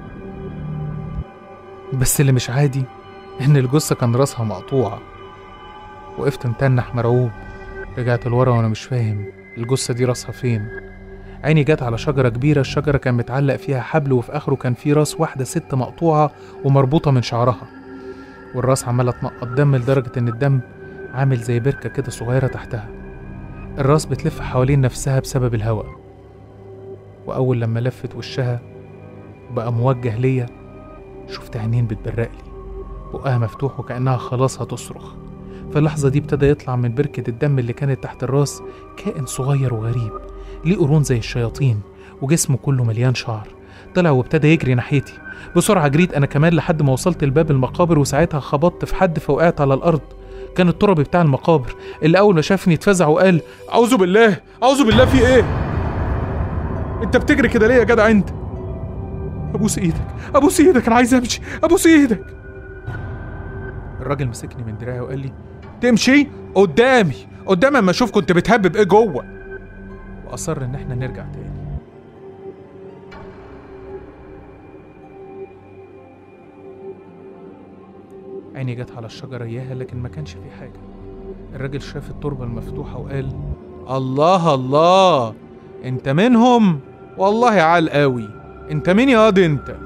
بس اللي مش عادي إن الجثة كان راسها مقطوعة. وقفت متنح مرعوب، رجعت لورا وأنا مش فاهم الجثة دي راسها فين. عيني جت على شجرة كبيرة، الشجرة كان متعلق فيها حبل وفي آخره كان فيه راس واحدة ست مقطوعة ومربوطة من شعرها، والراس عمالة تنقط دم لدرجة إن الدم عامل زي بركة كده صغيرة تحتها. الراس بتلف حوالين نفسها بسبب الهواء، وأول لما لفت وشها بقى موجه ليا شفت عينين بتبرقلي، بقها مفتوح وكأنها خلاص هتصرخ. في اللحظة دي ابتدى يطلع من بركة الدم اللي كانت تحت الراس كائن صغير وغريب، ليه قرون زي الشياطين وجسمه كله مليان شعر. طلع وابتدى يجري ناحيتي بسرعة. جريت أنا كمان لحد ما وصلت لباب المقابر، وساعتها خبطت في حد فوقعت على الأرض. كان التربي بتاع المقابر، اللي أول ما شافني اتفزع وقال أعوذ بالله أعوذ بالله. في إيه؟ أنت بتجري كده ليه يا جدع أنت؟ أبوس إيدك أبوس إيدك أنا عايز أمشي أبوس إيدك. الراجل مسكني من دراعي وقال لي تمشي قدامي قدام اما اشوف كنت بتهبب ايه جوه، واصر ان احنا نرجع تاني. عيني جت على الشجره اياها لكن ما كانش في حاجه. الراجل شاف التربه المفتوحه وقال الله الله انت منهم والله عال قوي انت مين يا قاضي انت؟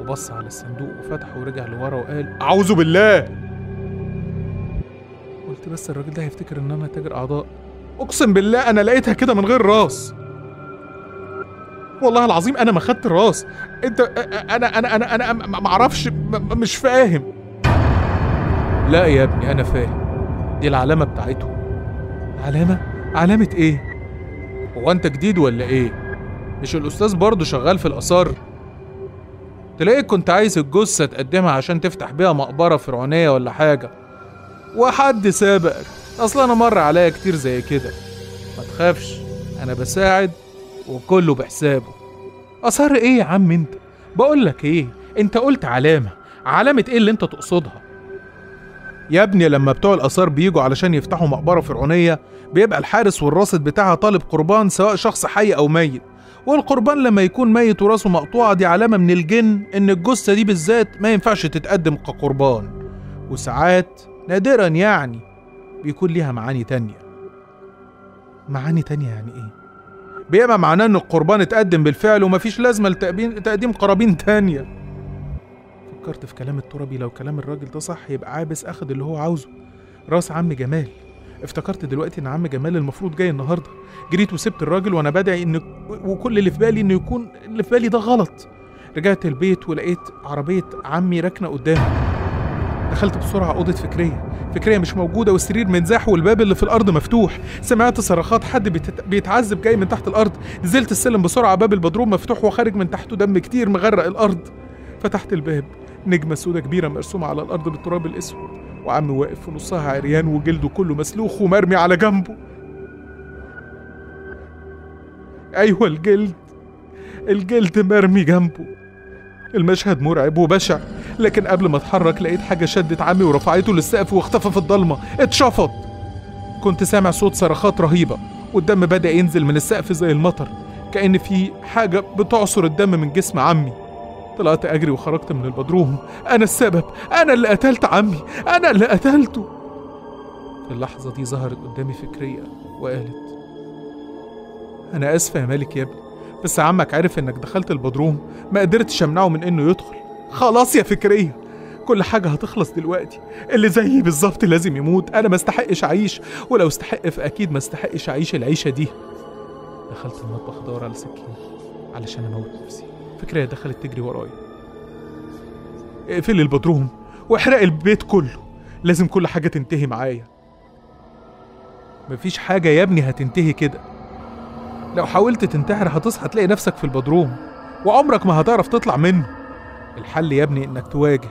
وبص على الصندوق وفتحه ورجع لورا وقال اعوذ بالله. قلت بس الراجل ده هيفتكر ان انا تاجر اعضاء. اقسم بالله انا لقيتها كده من غير راس، والله العظيم انا ما خدت الراس. انت انا انا انا انا ما اعرفش مش فاهم. لا يا ابني انا فاهم، دي العلامه بتاعته. علامه؟ علامه ايه؟ هو انت جديد ولا ايه؟ مش الاستاذ برضه شغال في الاثار؟ تلاقيك كنت عايز الجثه تقدمها عشان تفتح بيها مقبره فرعونيه ولا حاجه، وحد سابقك. اصلا انا مر عليا كتير زي كده، ما تخافش انا بساعد وكله بحسابه. اصر ايه يا عم انت؟ بقولك ايه، انت قلت علامه، علامه ايه اللي انت تقصدها يا ابني؟ لما بتوع الاثار بيجوا علشان يفتحوا مقبره فرعونيه بيبقى الحارس والراصد بتاعها طالب قربان سواء شخص حي او ميت، والقربان لما يكون ميت وراسه مقطوعه دي علامه من الجن ان الجثه دي بالذات ما ينفعش تتقدم كقربان، وساعات نادرا يعني بيكون ليها معاني تانية. معاني تانية يعني ايه؟ بيبقى معناه ان القربان اتقدم بالفعل ومفيش لازمه لتقديم قرابين تانية. فكرت في كلام التربي، لو كلام الراجل ده صح يبقى عابس اخد اللي هو عاوزه، راس عم جمال. افتكرت دلوقتي ان عم جمال المفروض جاي النهارده. جريت وسبت الراجل وانا بدعي ان وكل اللي في بالي انه يكون اللي في بالي ده غلط. رجعت البيت ولقيت عربيه عمي راكنه قدامي. دخلت بسرعة أوضة فكرية، فكرية مش موجودة والسرير منزاح والباب اللي في الأرض مفتوح. سمعت صرخات حد بيتعذب جاي من تحت الأرض. نزلت السلم بسرعة، باب البدروم مفتوح وخارج من تحته دم كتير مغرق الأرض. فتحت الباب، نجمة سودة كبيرة مرسومة على الأرض بالتراب الأسود، وعمي واقف في نصها عريان وجلده كله مسلوخ ومرمي على جنبه. أيوة الجلد مرمي جنبه. المشهد مرعب وبشع، لكن قبل ما اتحرك لقيت حاجة شدت عمي ورفعته للسقف واختفى في الضلمة، اتشفط. كنت سامع صوت صرخات رهيبة والدم بدأ ينزل من السقف زي المطر، كأن في حاجة بتعصر الدم من جسم عمي. طلعت أجري وخرجت من البدروم. أنا السبب، أنا اللي قتلت عمي، أنا اللي قتلته. في اللحظة دي ظهرت قدامي فكرية وقالت أنا آسفة يا مالك يا ابني، بس عمك عرف انك دخلت البدروم ما قدرتش امنعه من انه يدخل. خلاص يا فكريه، كل حاجه هتخلص دلوقتي. اللي زيي بالظبط لازم يموت، انا ما استحقش اعيش، ولو استحق فاكيد ما استحقش اعيش العيشه دي. دخلت المطبخ ادور على سكين علشان اموت نفسي. فكريه دخلت تجري ورايا. اقفلي البدروم واحرقي البيت كله، لازم كل حاجه تنتهي معايا. مفيش حاجه يا ابني هتنتهي كده، لو حاولت تنتحر هتصحى تلاقي نفسك في البدروم وعمرك ما هتعرف تطلع منه. الحل يا ابني انك تواجه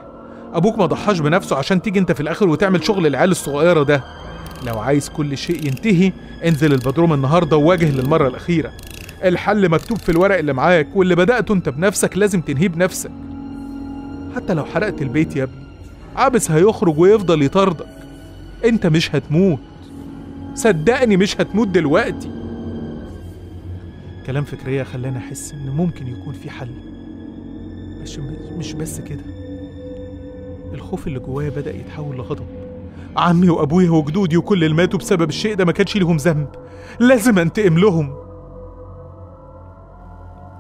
ابوك، ما ضحاش بنفسه عشان تيجي انت في الاخر وتعمل شغل العيال الصغيره ده. لو عايز كل شيء ينتهي انزل البدروم النهارده وواجه للمرة الأخيرة. الحل مكتوب في الورق اللي معاك، واللي بدأته انت بنفسك لازم تنهيه بنفسك. حتى لو حرقت البيت يا ابني، عابس هيخرج ويفضل يطاردك. انت مش هتموت، صدقني مش هتموت دلوقتي. كلام فكرية خلاني أحس إن ممكن يكون في حل، مش بس كده. الخوف اللي جوايا بدأ يتحول لغضب. عمي وأبويا وجدودي وكل اللي ماتوا بسبب الشيء ده ما كانش ليهم ذنب، لازم أنتقم لهم.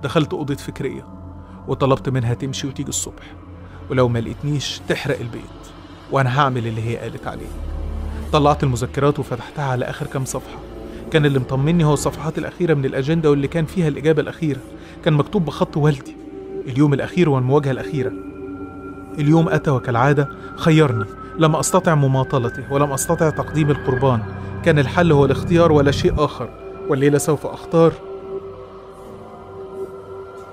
دخلت أوضة فكرية وطلبت منها تمشي وتيجي الصبح، ولو ما لقيتنيش تحرق البيت، وأنا هعمل اللي هي قالت عليه. طلعت المذكرات وفتحتها على آخر كام صفحة. كان اللي مطمني هو الصفحات الأخيرة من الأجندة، واللي كان فيها الإجابة الأخيرة. كان مكتوب بخط والدي: اليوم الأخير والمواجهة الأخيرة. اليوم أتى وكالعادة خيرني، لم أستطع مماطلته ولم أستطع تقديم القربان. كان الحل هو الاختيار ولا شيء آخر، والليلة سوف أختار.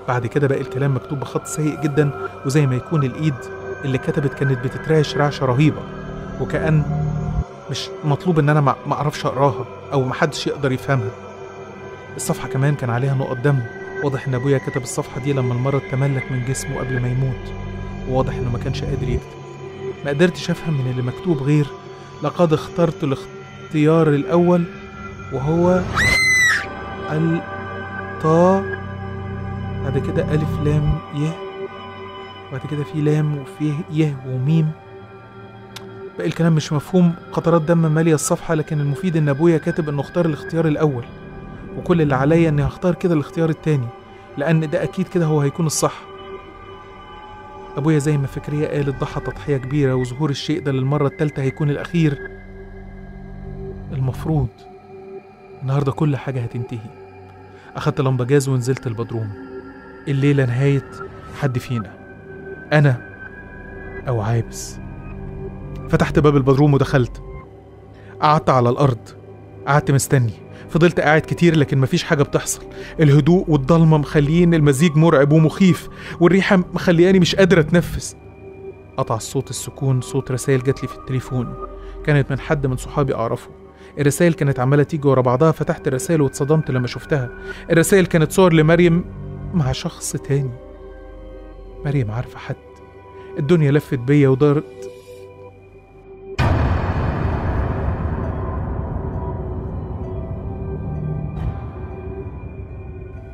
بعد كده بقى الكلام مكتوب بخط سيء جدا، وزي ما يكون الإيد اللي كتبت كانت بتترعش رعشة رهيبة، وكأن مش مطلوب إن أنا ما أعرفش أقراها أو محدش يقدر يفهمها. الصفحة كمان كان عليها نقط دم، واضح إن أبويا كتب الصفحة دي لما المرض تملك من جسمه قبل ما يموت، وواضح إنه ما كانش قادر يكتب. ما قدرتش أفهم من اللي مكتوب غير لقد اخترت الاختيار الأول وهو الطا، بعد كده ألف لام يه، بعد كده في لام وفيه يه وميم. باقي الكلام مش مفهوم، قطرات دم مالية الصفحة، لكن المفيد إن أبويا كاتب إنه اختار الاختيار الأول، وكل اللي عليا إني هختار كده الاختيار التاني، لأن ده أكيد كده هو هيكون الصح. أبويا زي ما فكرية قالت ضحى تضحية كبيرة، وظهور الشيء ده للمرة التالتة هيكون الأخير. المفروض النهاردة كل حاجة هتنتهي. أخدت لمبة جاز ونزلت البدروم. الليلة نهاية حد فينا، أنا أو عابس. فتحت باب البدروم ودخلت. قعدت على الأرض، قعدت مستني. فضلت قاعد كتير لكن مفيش حاجة بتحصل. الهدوء والضلمة مخليين المزيج مرعب ومخيف، والريحة مخلياني مش قادرة أتنفس. قطع صوت السكون صوت رسائل جاتلي في التليفون، كانت من حد من صحابي أعرفه. الرسائل كانت عمالة تيجي ورا بعضها، فتحت الرسائل واتصدمت لما شفتها. الرسائل كانت صور لمريم مع شخص تاني. مريم عارفة حد. الدنيا لفت بيا ودارت.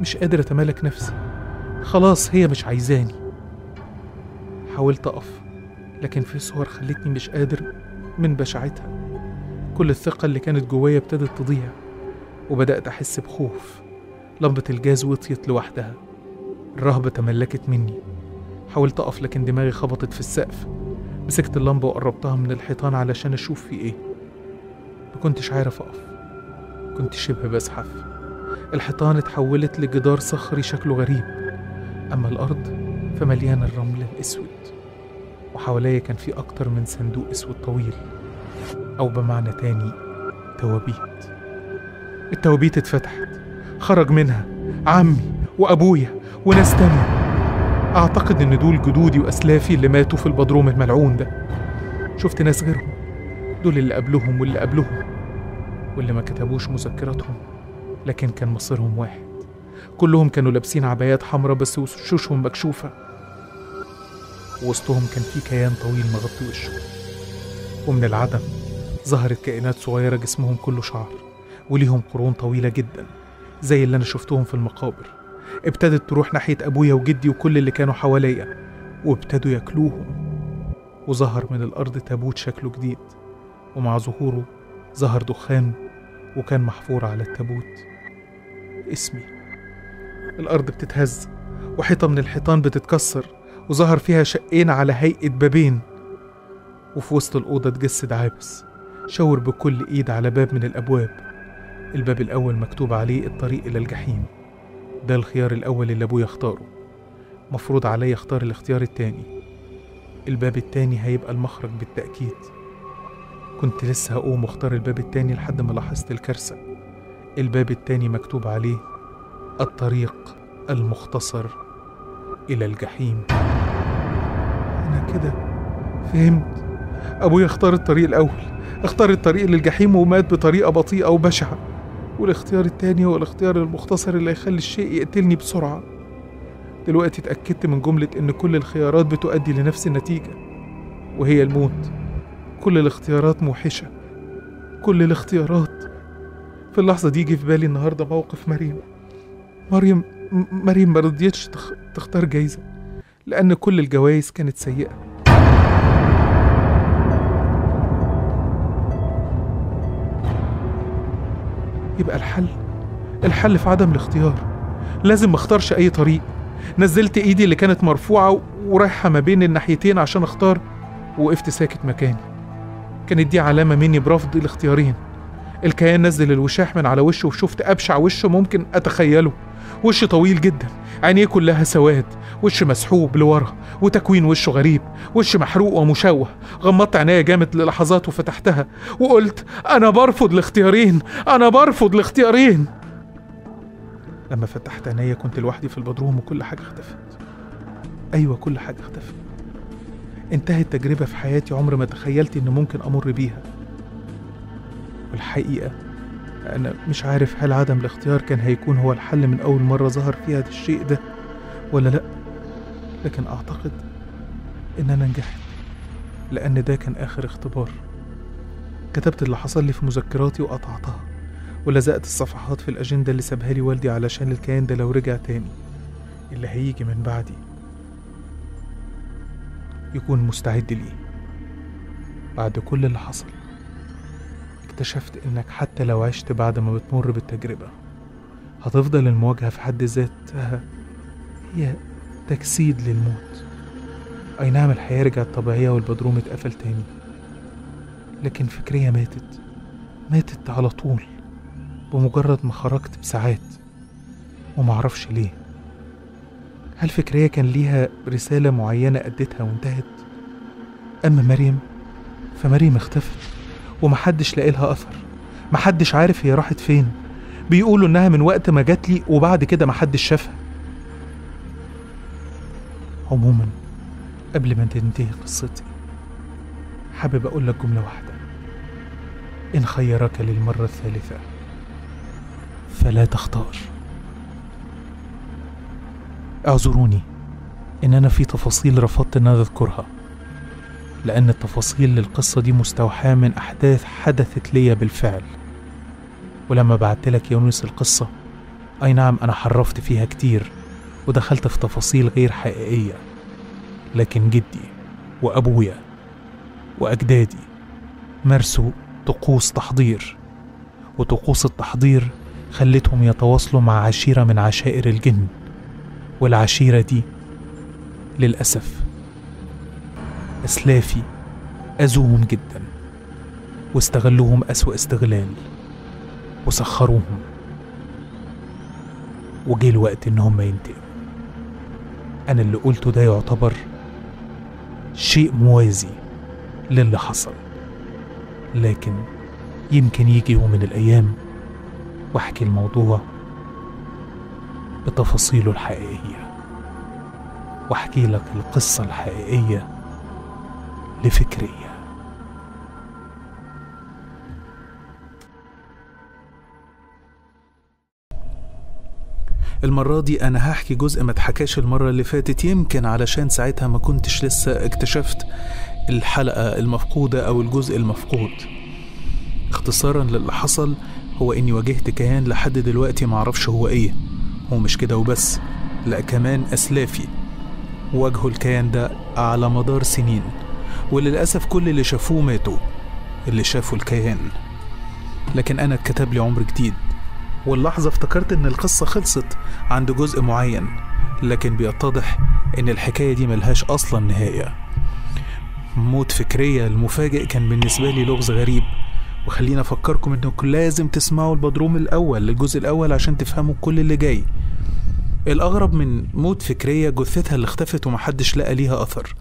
مش قادر أتمالك نفسي، خلاص هي مش عايزاني. حاولت أقف لكن في صور خلتني مش قادر من بشاعتها. كل الثقة اللي كانت جوايا ابتدت تضيع، وبدأت أحس بخوف. لمبة الجاز وطيت لوحدها، الرهبة تملكت مني. حاولت أقف لكن دماغي خبطت في السقف. مسكت اللمبة وقربتها من الحيطان علشان أشوف في إيه. ما كنتش عارف أقف، كنت شبه بزحف. الحيطان اتحولت لجدار صخري شكله غريب، أما الأرض فمليانة الرمل الأسود، وحواليا كان في أكتر من صندوق أسود طويل، أو بمعنى تاني توابيت. التوابيت اتفتحت، خرج منها عمي وأبويا وناس تانية. أعتقد إن دول جدودي وأسلافي اللي ماتوا في البدروم الملعون ده. شفت ناس غيرهم، دول اللي قبلهم واللي قبلهم واللي ما كتبوش مذكراتهم، لكن كان مصيرهم واحد. كلهم كانوا لابسين عبايات حمراء بس وشوشهم مكشوفة، ووسطهم كان في كيان طويل مغطي وشه، ومن العدم ظهرت كائنات صغيرة جسمهم كله شعر وليهم قرون طويلة جدا زي اللي أنا شفتهم في المقابر. ابتدت تروح ناحية أبويا وجدي وكل اللي كانوا حواليا، وابتدوا ياكلوهم. وظهر من الأرض تابوت شكله جديد، ومع ظهوره ظهر دخان، وكان محفور على التابوت اسمي. الأرض بتتهز، وحيطة من الحيطان بتتكسر، وظهر فيها شقين على هيئة بابين. وفي وسط الأوضة اتجسد عابس، شاور بكل إيد على باب من الأبواب. الباب الأول مكتوب عليه الطريق إلى الجحيم، ده الخيار الأول اللي أبويا اختاره. مفروض عليا اختار الاختيار التاني، الباب التاني هيبقى المخرج بالتأكيد. كنت لسه هقوم واختار الباب التاني لحد ما لاحظت الكارثة. الباب التاني مكتوب عليه الطريق المختصر إلى الجحيم. أنا كده فهمت، أبويا اختار الطريق الأول، اختار الطريق للجحيم ومات بطريقة بطيئة وبشعة، والاختيار التاني هو الاختيار المختصر اللي هيخلي الشيء يقتلني بسرعة. دلوقتي اتأكدت من جملة إن كل الخيارات بتؤدي لنفس النتيجة وهي الموت. كل الاختيارات موحشة، كل الاختيارات. في اللحظة دي جه في بالي النهاردة موقف مريم مرضيتش تختار جايزة لأن كل الجوائز كانت سيئة. يبقى الحل في عدم الاختيار. لازم ما اختارش اي طريق. نزلت ايدي اللي كانت مرفوعة ورايحة ما بين الناحيتين عشان اختار، ووقفت ساكت مكاني. كانت دي علامة مني برفض الاختيارين. الكيان نزل الوشاح من على وشه وشفت ابشع وش ممكن اتخيله. وش طويل جدا، عينيه كلها سواد، وش مسحوب لورا وتكوين وشه غريب، وش محروق ومشوه. غمضت عينيا جامد للحظات وفتحتها وقلت انا برفض الاختيارين، انا برفض الاختيارين. لما فتحت عينيا كنت لوحدي في البدروم وكل حاجه اختفت. ايوه كل حاجه اختفت. انتهت تجربه في حياتي عمر ما تخيلت ان ممكن امر بيها. والحقيقه أنا مش عارف هل عدم الاختيار كان هيكون هو الحل من أول مرة ظهر فيها الشيء ده ولا لأ، لكن أعتقد إن أنا نجحت لأن ده كان آخر اختبار. كتبت اللي حصل لي في مذكراتي وقطعتها ولزقت الصفحات في الأجندة اللي سابها لي والدي علشان الكيان ده لو رجع تاني اللي هيجي من بعدي يكون مستعد ليه. بعد كل اللي حصل اكتشفت انك حتى لو عشت بعد ما بتمر بالتجربة هتفضل المواجهة في حد ذاتها هي تجسيد للموت. اي نعم الحياة رجعت طبيعية والبدروم اتقفل تاني، لكن فكرية ماتت على طول بمجرد ما خرجت بساعات، ومعرفش ليه. هل فكرية كان ليها رسالة معينة ادتها وانتهت؟ اما مريم فمريم اختفت ومحدش لاقي لها اثر، محدش عارف هي راحت فين. بيقولوا انها من وقت ما جات لي وبعد كده محدش شافها. عموما قبل ما تنتهي قصتي حابب اقول لك جمله واحده: ان خيرك للمره الثالثه فلا تختار. اعذروني ان انا في تفاصيل رفضت ان انا اذكرها لأن التفاصيل للقصة دي مستوحاة من أحداث حدثت لي بالفعل، ولما بعتلك يا يونس القصة أي نعم أنا حرفت فيها كتير ودخلت في تفاصيل غير حقيقية، لكن جدي وأبويا وأجدادي مارسوا طقوس تحضير، وطقوس التحضير خلتهم يتواصلوا مع عشيرة من عشائر الجن، والعشيرة دي للأسف أسلافي أذوهم جدا واستغلوهم أسوأ استغلال وسخروهم، وجي الوقت إن هم ينتقموا. أنا اللي قلته ده يعتبر شيء موازي للي حصل، لكن يمكن يجي يوم من الأيام وأحكي الموضوع بتفاصيله الحقيقية وأحكي لك القصة الحقيقية لفكرية. المرة دي أنا هحكي جزء ما اتحكاش المرة اللي فاتت، يمكن علشان ساعتها ما كنتش لسه اكتشفت الحلقة المفقودة أو الجزء المفقود. اختصارا للي حصل هو إني واجهت كيان لحد دلوقتي معرفش هو إيه. هو مش كده وبس، لأ كمان أسلافي واجهوا الكيان ده على مدار سنين، وللأسف كل اللي شافوه ماتوا، اللي شافوا الكيان. لكن أنا اتكتب لي عمر جديد، واللحظة افتكرت إن القصة خلصت عند جزء معين، لكن بيتضح إن الحكاية دي ملهاش أصلا نهاية. موت فكرية المفاجئ كان بالنسبة لي لغز غريب، وخلينا أفكركم إنكم لازم تسمعوا البدروم الأول للجزء الأول عشان تفهموا كل اللي جاي. الأغرب من موت فكرية جثتها اللي اختفت ومحدش لقى ليها أثر،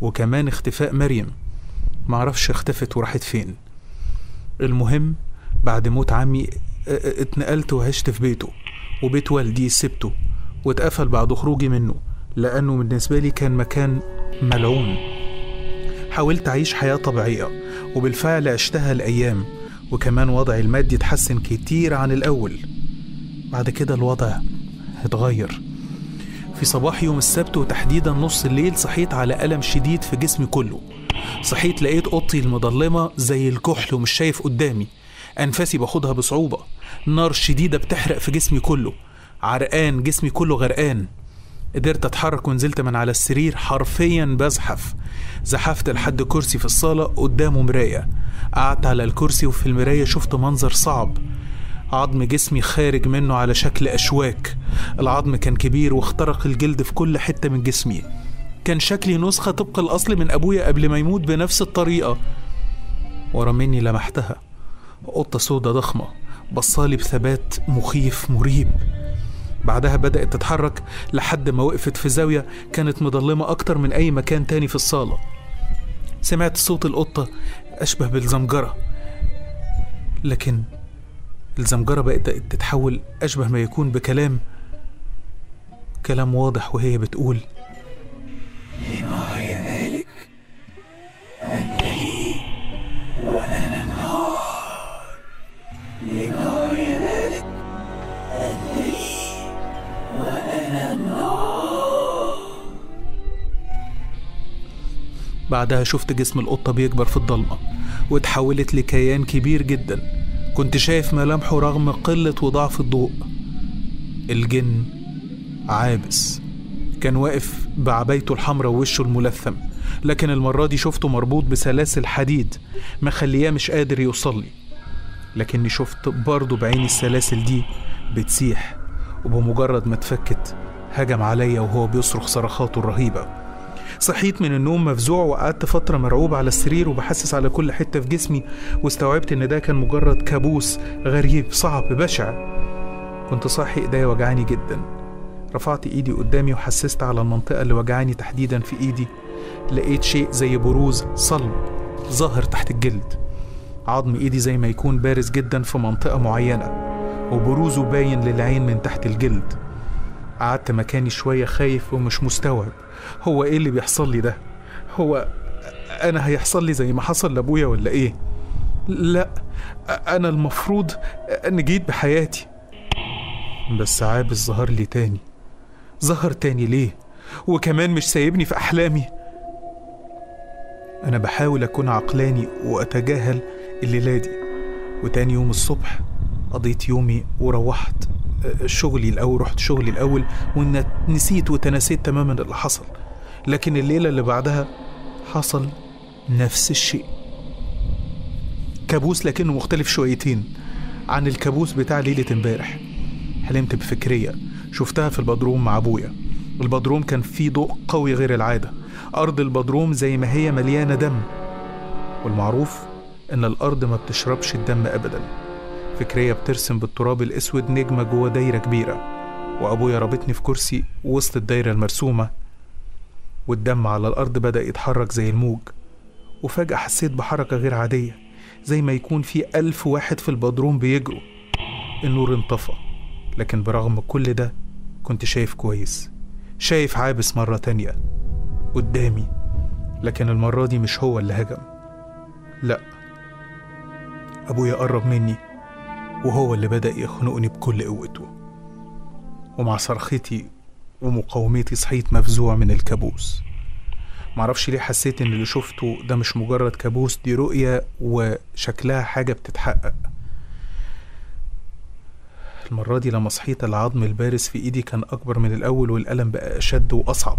وكمان اختفاء مريم معرفش اختفت وراحت فين. المهم بعد موت عمي اتنقلت وعشت في بيته، وبيت والدي سبته واتقفل بعد خروجي منه لأنه بالنسبة لي كان مكان ملعون. حاولت أعيش حياة طبيعية وبالفعل عشتها الأيام، وكمان وضعي المادي اتحسن كتير عن الأول. بعد كده الوضع اتغير. في صباح يوم السبت وتحديدا نص الليل صحيت على ألم شديد في جسمي كله. صحيت لقيت أوضتي المضلمة زي الكحل ومش شايف قدامي، أنفاسي باخدها بصعوبة، نار شديدة بتحرق في جسمي كله، عرقان، جسمي كله غرقان. قدرت أتحرك ونزلت من على السرير حرفيا بزحف. زحفت لحد كرسي في الصالة قدامه مراية، قعدت على الكرسي وفي المراية شفت منظر صعب. عظم جسمي خارج منه على شكل أشواك، العظم كان كبير واخترق الجلد في كل حتة من جسمي. كان شكلي نسخة طبق الأصل من أبويا قبل ما يموت بنفس الطريقة. ورا مني لمحتها قطة سودة ضخمة بصالي بثبات مخيف مريب. بعدها بدأت تتحرك لحد ما وقفت في زاوية كانت مظلمة أكتر من أي مكان تاني في الصالة. سمعت صوت القطة أشبه بالزمجرة، لكن الزمجرة بقت تتحول أشبه ما يكون بكلام واضح، وهي بتقول: نار يا مالك، أنت لي وأنا النار. لنار يا مالك، أنت لي وأنا النار. بعدها شفت جسم القطة بيكبر في الضلمة وتحولت لكيان كبير جدا، كنت شايف ملامحه رغم قلة وضعف الضوء. الجن عابس كان واقف بعبايته الحمراء ووشه الملثم، لكن المرة دي شفته مربوط بسلاسل حديد مخلياه مش قادر يوصلي، لكني شفت برضه بعيني السلاسل دي بتسيح، وبمجرد ما اتفكت هجم عليا وهو بيصرخ صرخاته الرهيبة. صحيت من النوم مفزوع، وقعدت فترة مرعوب على السرير وبحسس على كل حتة في جسمي، واستوعبت ان ده كان مجرد كابوس غريب صعب بشع. كنت صاحي ايديا وجعاني جدا، رفعت ايدي قدامي وحسست على المنطقة اللي وجعاني تحديدا في ايدي، لقيت شيء زي بروز صلب ظاهر تحت الجلد. عظم ايدي زي ما يكون بارز جدا في منطقة معينة، وبروزه باين للعين من تحت الجلد. قعدت مكاني شوية خايف ومش مستوعب، هو ايه اللي بيحصل لي ده؟ هو انا هيحصل لي زي ما حصل لابويا ولا ايه؟ لا، انا المفروض نجيت بحياتي. بس عابس ظهر لي تاني، ظهر تاني ليه؟ وكمان مش سايبني في احلامي. انا بحاول اكون عقلاني واتجاهل الليلة دي. وتاني يوم الصبح قضيت يومي وروحت شغلي الأول، رحت شغلي الأول ونسيت وتناسيت تماما اللي حصل. لكن الليلة اللي بعدها حصل نفس الشيء، كابوس لكنه مختلف شويتين عن الكابوس بتاع ليلة امبارح. حلمت بفكرية، شفتها في البدروم مع أبويا. البدروم كان فيه ضوء قوي غير العادة، أرض البدروم زي ما هي مليانة دم، والمعروف إن الأرض ما بتشربش الدم أبدا. فكرية بترسم بالتراب الأسود نجمة جوه دايرة كبيرة، وأبويا رابطني في كرسي وسط الدايرة المرسومة، والدم على الأرض بدأ يتحرك زي الموج. وفجأة حسيت بحركة غير عادية، زي ما يكون في 1000 واحد في البدروم بيجروا. النور انطفى، لكن برغم كل ده كنت شايف كويس، شايف عابس مرة تانية قدامي، لكن المرة دي مش هو اللي هجم، لأ، أبويا قرب مني وهو اللي بدأ يخنقني بكل قوته. ومع صرختي ومقاومتي صحيت مفزوع من الكابوس. معرفش ليه حسيت ان اللي شفته ده مش مجرد كابوس، دي رؤية وشكلها حاجة بتتحقق. المرة دي لما صحيت العظم البارز في ايدي كان اكبر من الاول، والألم بقى اشد واصعب.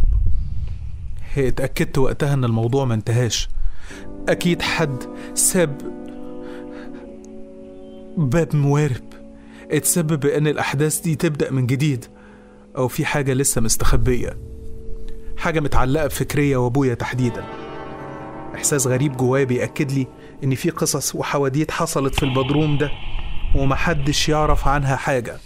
اتأكدت وقتها ان الموضوع ما انتهاش، اكيد حد ساب باب موارب اتسبب ان الاحداث دي تبدأ من جديد، او في حاجة لسه مستخبية، حاجة متعلقة بفكرية وابويا تحديدا. احساس غريب جوايا بيأكد لي ان في قصص وحواديت حصلت في البدروم ده ومحدش يعرف عنها حاجة.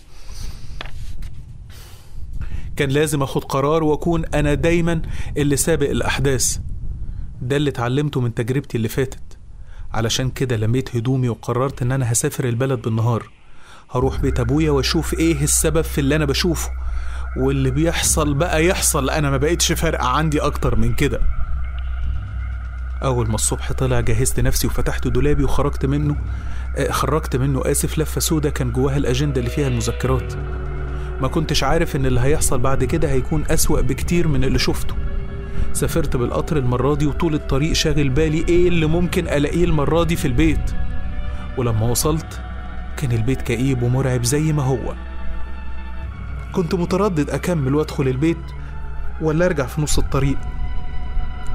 كان لازم اخد قرار واكون انا دايما اللي سابق الاحداث، ده اللي اتعلمته من تجربتي اللي فاتت. علشان كده لميت هدومي وقررت ان انا هسافر البلد بالنهار، هروح بيت ابويا واشوف ايه السبب في اللي انا بشوفه، واللي بيحصل بقى يحصل، انا ما بقتش فارقه عندي اكتر من كده. أول ما الصبح طلع جهزت نفسي وفتحت دولابي وخرجت منه خرجت منه لفة سودة كان جواها الأجندة اللي فيها المذكرات. ما كنتش عارف إن اللي هيحصل بعد كده هيكون أسوأ بكتير من اللي شفته. سافرت بالقطر المرة دي وطول الطريق شاغل بالي إيه اللي ممكن ألاقيه المرة دي في البيت. ولما وصلت كان البيت كئيب ومرعب زي ما هو. كنت متردد أكمل وأدخل البيت ولا أرجع في نص الطريق.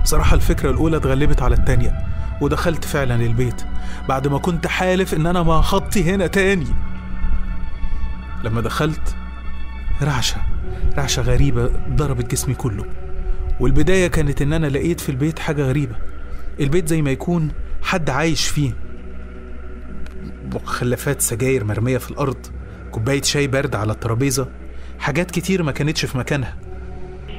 بصراحة الفكرة الأولى اتغلبت على التانية ودخلت فعلا البيت بعد ما كنت حالف إن أنا ما هخطي هنا تاني. لما دخلت رعشة غريبة ضربت جسمي كله. والبداية كانت إن أنا لقيت في البيت حاجة غريبة. البيت زي ما يكون حد عايش فيه، مخلفات سجاير مرمية في الأرض، كوباية شاي برد على الترابيزة، حاجات كتير ما كانتش في مكانها.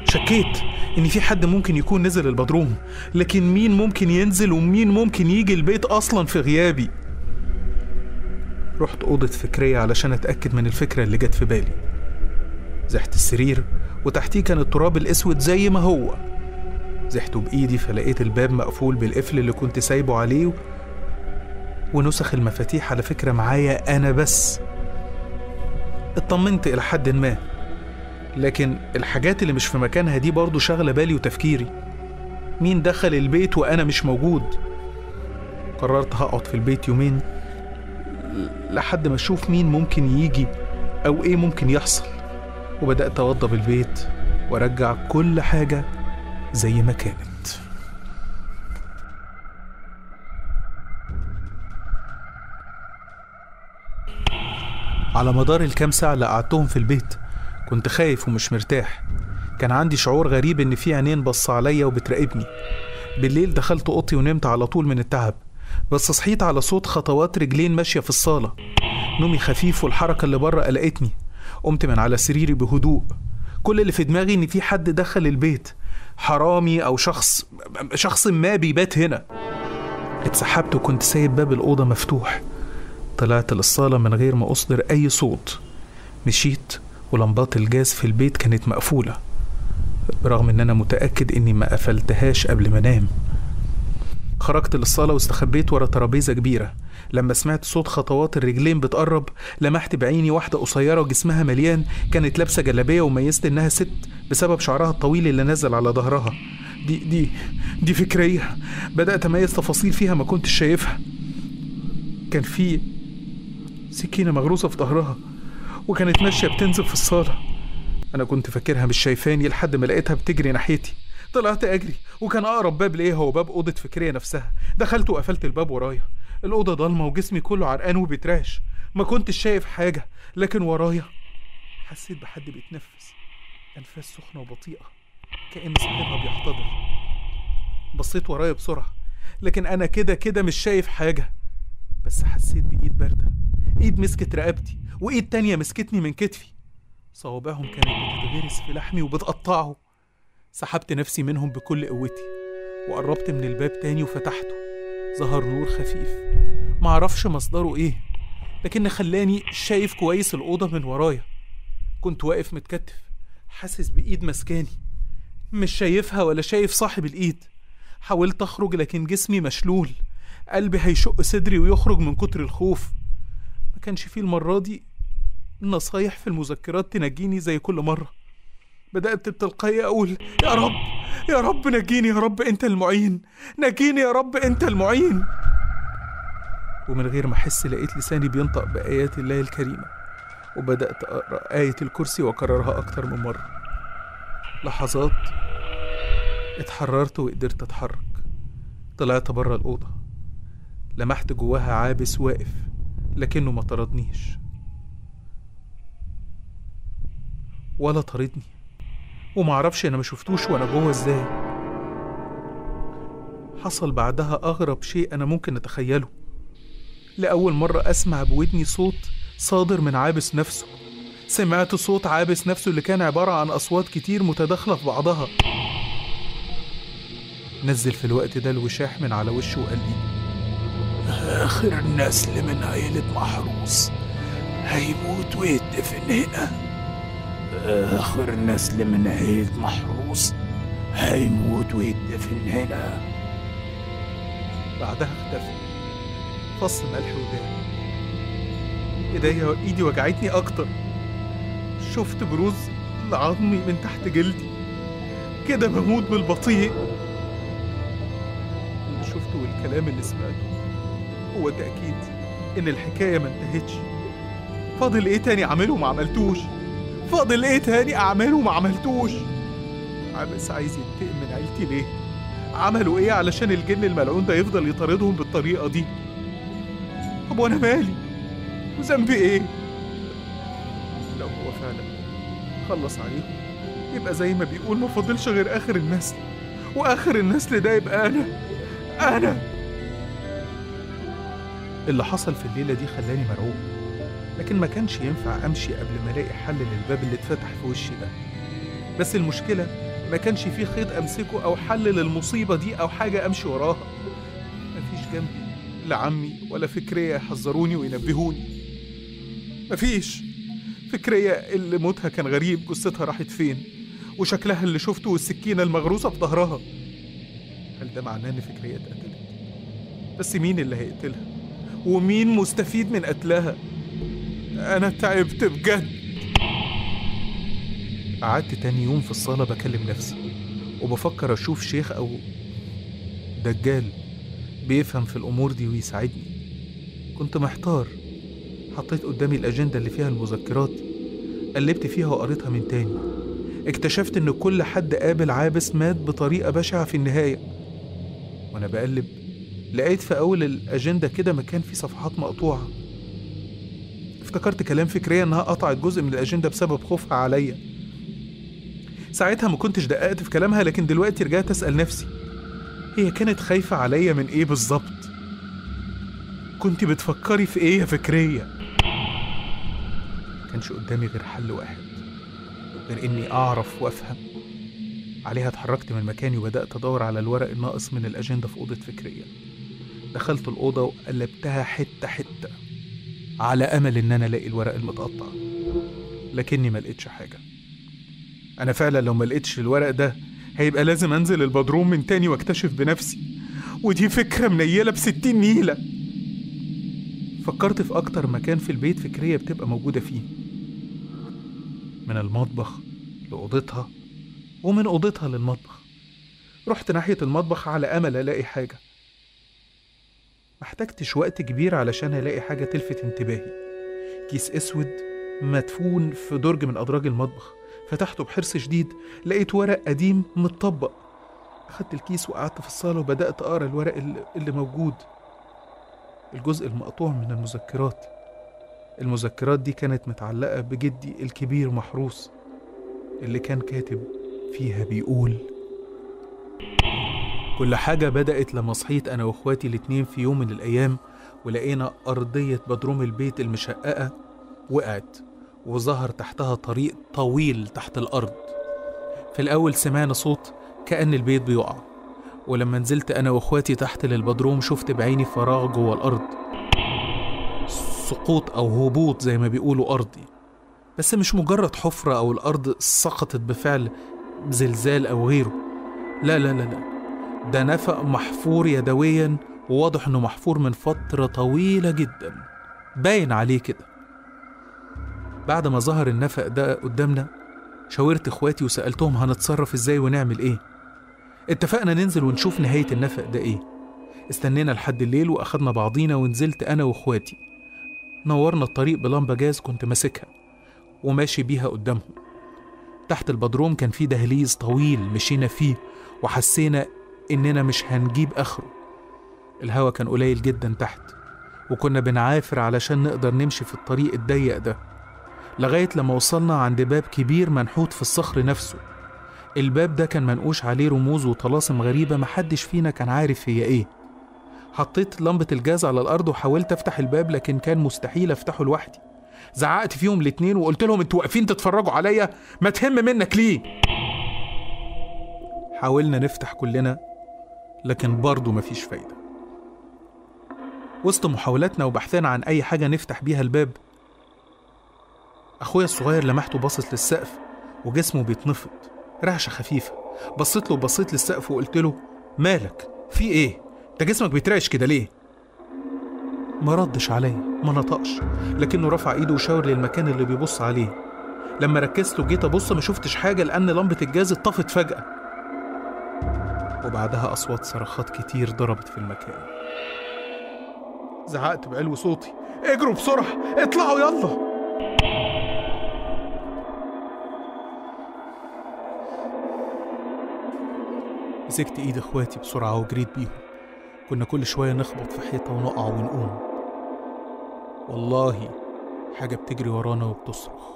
شكيت إن في حد ممكن يكون نزل البدروم، لكن مين ممكن ينزل ومين ممكن يجي البيت أصلا في غيابي؟ رحت أوضة فكرية علشان أتأكد من الفكرة اللي جت في بالي. زحت السرير وتحتيه كان التراب الأسود زي ما هو. زحته بإيدي فلقيت الباب مقفول بالقفل اللي كنت سايبه عليه، ونسخ المفاتيح على فكرة معايا أنا بس. اطمنت إلى حد ما، لكن الحاجات اللي مش في مكانها دي برضو شغلة بالي وتفكيري. مين دخل البيت وأنا مش موجود؟ قررت هقعد في البيت يومين لحد ما أشوف مين ممكن يجي أو إيه ممكن يحصل. وبدأت أوضب البيت وأرجع كل حاجة زي ما كانت. على مدار الكام ساعة اللي قعدتهم في البيت كنت خايف ومش مرتاح. كان عندي شعور غريب إن في عينين بص عليا وبتراقبني. بالليل دخلت أوضتي ونمت على طول من التعب، بس صحيت على صوت خطوات رجلين ماشية في الصالة. نومي خفيف والحركة اللي بره قلقتني. قمت من على سريري بهدوء. كل اللي في دماغي إن في حد دخل البيت، حرامي أو شخص ما بيبات هنا. اتسحبت وكنت سايب باب الأوضة مفتوح. طلعت للصالة من غير ما أصدر أي صوت. مشيت ولمبات الجاز في البيت كانت مقفولة، برغم إن أنا متأكد إني ما قفلتهاش قبل ما أنام. خرجت للصالة واستخبيت ورا ترابيزة كبيرة. لما سمعت صوت خطوات الرجلين بتقرب لمحت بعيني واحدة قصيرة وجسمها مليان، كانت لابسة جلابية وميزت إنها ست بسبب شعرها الطويل اللي نزل على ظهرها. دي فكرية. بدأت أميز تفاصيل فيها ما كنتش شايفها. كان في سكينة مغروسة في ظهرها وكانت ماشية بتنزل في الصالة. أنا كنت فاكرها مش شايفاني لحد ما لقيتها بتجري ناحيتي. طلعت أجري وكان أقرب باب لقيها هو باب أوضة فكرية نفسها. دخلت وقفلت الباب ورايا. الأوضة ضلمة وجسمي كله عرقان وبيترعش. ما كنتش شايف حاجة، لكن ورايا حسيت بحد بيتنفس، أنفاس سخنة وبطيئة كأن صاحبها بيحتضر. بصيت ورايا بسرعة، لكن أنا كده مش شايف حاجة. بس حسيت بإيد باردة، إيد مسكت رقبتي وإيد تانية مسكتني من كتفي. صوابعهم كانت بتتغرس في لحمي وبتقطعه. سحبت نفسي منهم بكل قوتي وقربت من الباب تاني وفتحته. ظهر نور خفيف معرفش مصدره إيه، لكن خلاني شايف كويس الأوضة من ورايا. كنت واقف متكتف حاسس بإيد مسكاني، مش شايفها ولا شايف صاحب الإيد. حاولت أخرج لكن جسمي مشلول، قلبي هيشق صدري ويخرج من كتر الخوف. ما كانش فيه المرة دي نصايح في المذكرات تنجيني زي كل مرة. بدأت بتلقائي أقول يا رب نجيني يا رب أنت المعين، نجيني يا رب أنت المعين. ومن غير ما أحس لقيت لساني بينطق بآيات الله الكريمة، وبدأت أقرأ آية الكرسي وأكررها أكتر من مرة. لحظات اتحررت وقدرت أتحرك. طلعت بره الأوضة، لمحت جواها عابس واقف لكنه ما طردنيش ولا طردني، ومعرفش انا ما شفتوش وانا جوه ازاي. حصل بعدها اغرب شيء انا ممكن اتخيله. لاول مره اسمع بودني صوت صادر من عابس نفسه. سمعت صوت عابس نفسه اللي كان عباره عن اصوات كتير متداخله في بعضها. نزل في الوقت ده الوشاح من على وشه وقال لي: آخر النسل من عيلة محروس هيموت ويتدفن هنا. آخر النسل من عيلة محروس هيموت ويتدفن هنا. بعدها اختفى فص ملح وداني. ايدي وجعتني اكتر، شفت بروز لعظمي من تحت جلدي كده، بموت بالبطيء. اللي شفته والكلام اللي سمعته هو تأكيد ان الحكاية ما انتهتش. فاضل ايه تاني اعمله وما عملتوش؟ عابس عايز ينتقم من عيلتي ليه؟ عملوا ايه علشان الجن الملعون ده يفضل يطاردهم بالطريقة دي؟ طب وانا مالي؟ وذنبي ايه؟ لو هو فعلا خلص عليه يبقى زي ما بيقول ما فاضلش غير اخر النسل، واخر النسل ده يبقى انا. اللي حصل في الليلة دي خلاني مرعوب، لكن ما كانش ينفع امشي قبل ما الاقي حل للباب اللي اتفتح في وشي ده. بس المشكلة ما كانش فيه خيط امسكه او حل للمصيبة دي او حاجة امشي وراها. مفيش جنبي لا عمي ولا فكرية يحذروني وينبهوني، مفيش. فكرية اللي موتها كان غريب، جثتها راحت فين؟ وشكلها اللي شفته والسكينة المغروسة في ظهرها، هل ده معناه ان فكرية اتقتلت؟ بس مين اللي هيقتلها؟ ومين مستفيد من قتلها؟ أنا تعبت بجد. قعدت تاني يوم في الصالة بكلم نفسي وبفكر أشوف شيخ أو دجال بيفهم في الأمور دي ويساعدني. كنت محتار، حطيت قدامي الأجندة اللي فيها المذكرات، قلبت فيها وقريتها من تاني. اكتشفت إن كل حد قابل عابس مات بطريقة بشعة في النهاية. وأنا بقلب لقيت في أول الأجندة كده مكان فيه صفحات مقطوعة. افتكرت كلام فكرية إنها قطعت جزء من الأجندة بسبب خوفها عليا. ساعتها ما كنتش دققت في كلامها، لكن دلوقتي رجعت أسأل نفسي هي كانت خايفة عليا من إيه بالظبط؟ كنت بتفكري في إيه يا فكرية؟ ما كانش قدامي غير حل واحد، غير إني أعرف وأفهم. عليها اتحركت من مكاني وبدأت أدور على الورق الناقص من الأجندة في أوضة فكرية. دخلت الأوضة وقلبتها حتة حتة على أمل إن أنا ألاقي الورق المتقطع، لكني ما لقيتش حاجة. أنا فعلا لو ما لقيتش الورق ده هيبقى لازم أنزل البدروم من تاني وأكتشف بنفسي، ودي فكرة منيلة ب60 نيلة. فكرت في أكتر مكان في البيت فكرية بتبقى موجودة فيه، من المطبخ لأوضتها ومن أوضتها للمطبخ. رحت ناحية المطبخ على أمل ألاقي حاجة. محتاجتش وقت كبير علشان ألاقي حاجة تلفت انتباهي، كيس أسود مدفون في درج من أدراج المطبخ. فتحته بحرص شديد، لقيت ورق قديم متطبق. أخدت الكيس وقعدت في الصالة وبدأت أقرأ الورق اللي موجود، الجزء المقطوع من المذكرات. المذكرات دي كانت متعلقة بجدي الكبير محروس، اللي كان كاتب فيها بيقول: كل حاجة بدأت لما صحيت أنا وإخواتي الاتنين في يوم من الأيام، ولقينا أرضية بدروم البيت المشققة وقعت وظهر تحتها طريق طويل تحت الأرض. في الأول سمعنا صوت كأن البيت بيقع، ولما نزلت أنا وإخواتي تحت للبدروم شفت بعيني فراغ جوه الأرض، سقوط أو هبوط زي ما بيقولوا أرضي، بس مش مجرد حفرة أو الأرض سقطت بفعل زلزال أو غيره. لا لا لا لا، ده نفق محفور يدويا، وواضح انه محفور من فترة طويلة جدا، باين عليه كده. بعد ما ظهر النفق ده قدامنا شاورت اخواتي وسألتهم هنتصرف ازاي ونعمل ايه. اتفقنا ننزل ونشوف نهاية النفق ده ايه. استنينا لحد الليل واخدنا بعضينا ونزلت انا واخواتي، نورنا الطريق بلمبة جاز كنت ماسكها وماشي بيها قدامهم. تحت البدروم كان في دهليز طويل مشينا فيه وحسينا إننا مش هنجيب آخره. الهوا كان قليل جدا تحت وكنا بنعافر علشان نقدر نمشي في الطريق الضيق ده، لغاية لما وصلنا عند باب كبير منحوت في الصخر نفسه. الباب ده كان منقوش عليه رموز وطلاسم غريبة محدش فينا كان عارف هي إيه. حطيت لمبة الجاز على الأرض وحاولت أفتح الباب، لكن كان مستحيل أفتحه لوحدي. زعقت فيهم الاتنين وقلت لهم: أنتوا واقفين تتفرجوا عليا؟ ما تهم منك ليه؟ حاولنا نفتح كلنا لكن برضه مفيش فايدة. وسط محاولاتنا وبحثنا عن أي حاجة نفتح بيها الباب، أخويا الصغير لمحته باصص للسقف وجسمه بيتنفض رعشة خفيفة. بصيت له وبصيت للسقف وقلت له: مالك؟ في إيه؟ ده جسمك بيترعش كده ليه؟ ما ردش عليا، ما نطقش، لكنه رفع ايده وشاور للمكان اللي بيبص عليه. لما ركزت وجيت ابص ما شفتش حاجه لان لمبه الجاز اتطفت فجاه، وبعدها اصوات صرخات كتير ضربت في المكان. زعقت بعلو صوتي: اجروا بسرعه، اطلعوا يلا. مسكت ايد اخواتي بسرعه وجريت بيهم، كنا كل شويه نخبط في حيطه ونقع ونقوم. والله حاجه بتجري ورانا وبتصرخ.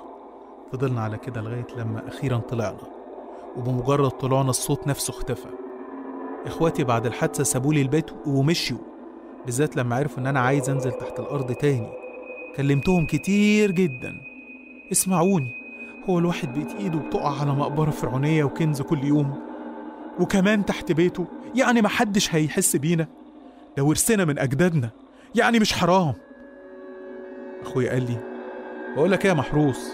فضلنا على كده لغايه لما اخيرا طلعنا، وبمجرد طلوعنا الصوت نفسه اختفى. اخواتي بعد الحادثه سابولي البيت ومشيوا، بالذات لما عرفوا ان انا عايز انزل تحت الارض تاني. كلمتهم كتير جدا: اسمعوني، هو الواحد بقت ايده بتقع على مقبره فرعونيه وكنز كل يوم، وكمان تحت بيته، يعني ما حدش هيحس بينا، ده ورثنا من اجدادنا، يعني مش حرام. اخويا قال لي: بقول لك ايه يا محروس،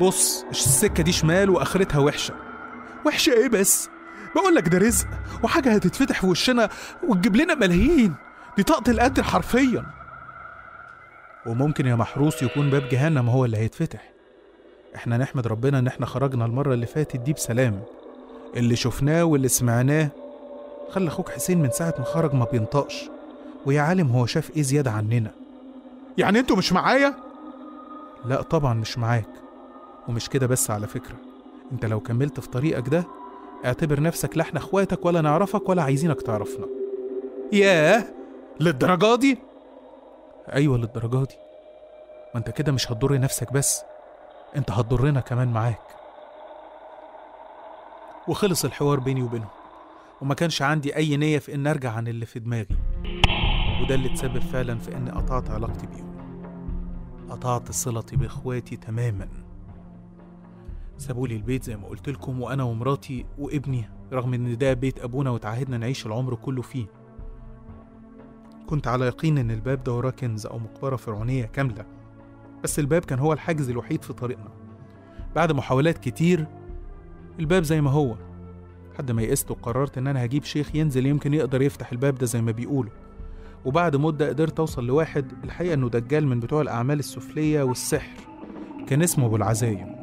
بص السكه دي شمال واخرتها وحشه. وحشه ايه بس؟ بقول لك ده رزق وحاجه هتتفتح في وشنا وتجيب لنا ملايين، دي طاقه القدر حرفيا. وممكن يا محروس يكون باب جهنم هو اللي هيتفتح. احنا نحمد ربنا ان احنا خرجنا المره اللي فاتت دي بسلام. اللي شفناه واللي سمعناه خلى اخوك حسين من ساعه ما خرج ما بينطقش، ويا عالم هو شاف ايه زياده عننا. يعني انتوا مش معايا؟ لا طبعا مش معاك. ومش كده بس، على فكرة انت لو كملت في طريقك ده اعتبر نفسك لا احنا اخواتك ولا نعرفك ولا عايزينك تعرفنا. ياه، للدرجة دي؟ ايوه للدرجة دي. ما انت كده مش هتضر نفسك بس، انت هتضرنا كمان معاك. وخلص الحوار بيني وبينهم، وما كانش عندي اي نية في ان ارجع عن اللي في دماغي، وده اللي تسبب فعلا في اني قطعت علاقتي بيهم، قطعت صلتي باخواتي تماما. سابولي البيت زي ما قلت لكم، وانا ومراتي وابني، رغم ان ده بيت ابونا وتعهدنا نعيش العمر كله فيه. كنت على يقين ان الباب ده وراه كنز او مقبره فرعونيه كامله، بس الباب كان هو الحاجز الوحيد في طريقنا. بعد محاولات كتير الباب زي ما هو، لحد ما يئست وقررت ان انا هجيب شيخ ينزل يمكن يقدر يفتح الباب ده زي ما بيقولوا. وبعد مده قدرت اوصل لواحد، الحقيقه انه دجال من بتوع الاعمال السفليه والسحر، كان اسمه ابو العزايم.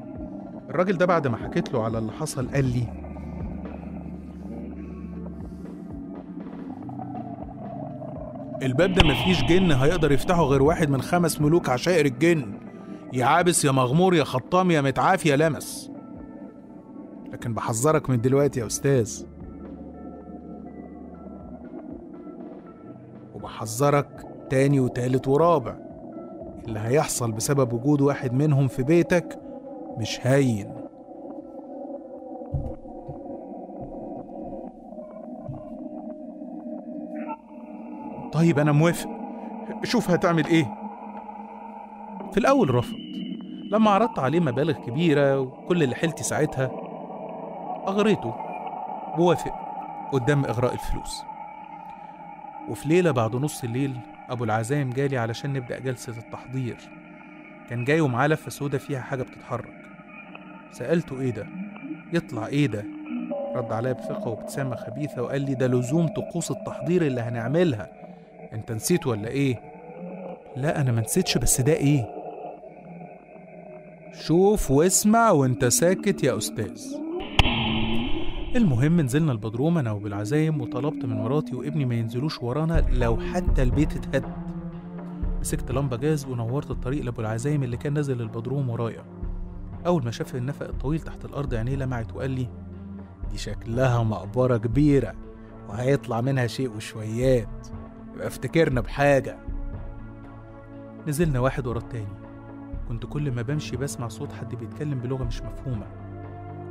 الراجل ده بعد ما حكيت له على اللي حصل قال لي: الباب ده مفيش جن هيقدر يفتحه غير واحد من 5 ملوك عشائر الجن، يا عابس يا مغمور يا خطام يا متعافي يا لمس. لكن بحذرك من دلوقتي يا أستاذ، وبحذرك تاني وتالت ورابع، اللي هيحصل بسبب وجود واحد منهم في بيتك مش هين. طيب أنا موافق، شوف هتعمل إيه؟ في الأول رفض، لما عرضت عليه مبالغ كبيرة وكل اللي حيلتي ساعتها أغريته ووافق قدام إغراء الفلوس. وفي ليلة بعد نص الليل أبو العزايم جالي علشان نبدأ جلسة التحضير. كان جاي ومعاه لفة سودة فيها حاجة بتتحرك. سألته: إيه ده؟ يطلع إيه ده؟ رد عليا بثقة وابتسامة خبيثة وقال لي: ده لزوم طقوس التحضير اللي هنعملها، أنت نسيت ولا إيه؟ لا أنا ما نسيتش، بس ده إيه؟ شوف واسمع وأنت ساكت يا أستاذ. المهم نزلنا البدروم أنا وأبو العزايم، وطلبت من مراتي وابني ما ينزلوش ورانا لو حتى البيت اتهد. مسكت لمبة جاز ونورت الطريق لأبو العزايم اللي كان نازل البدروم ورايا. أول ما شاف النفق الطويل تحت الأرض عينيه لمعت وقال لي: دي شكلها مقبرة كبيرة وهيطلع منها شيء وشويات، يبقى افتكرنا بحاجة. نزلنا واحد ورا التاني، كنت كل ما بمشي بسمع صوت حد بيتكلم بلغة مش مفهومة،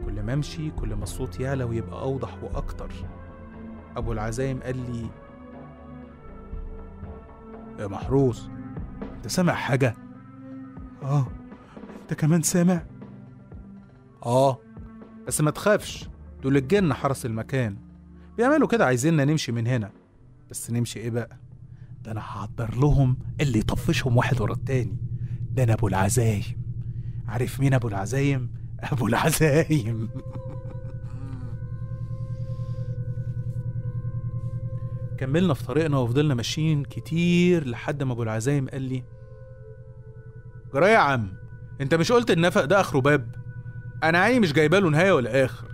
كل ما امشي كل ما الصوت يعلى ويبقى أوضح وأكتر. أبو العزايم قال لي: يا محروس أنت سامع حاجة؟ آه. أنت كمان سامع؟ آه بس ما تخافش، دول الجن حرس المكان، بيعملوا كده عايزيننا نمشي من هنا. بس نمشي إيه بقى؟ ده أنا هحضر لهم اللي يطفشهم واحد ورا التاني. ده أنا أبو العزايم. عارف مين أبو العزايم؟ أبو العزايم. كملنا في طريقنا وفضلنا ماشيين كتير لحد ما ابو العزايم قال لي: جرايه يا عم، انت مش قلت النفق ده اخره باب؟ انا عيني مش جايباله نهايه ولا اخر.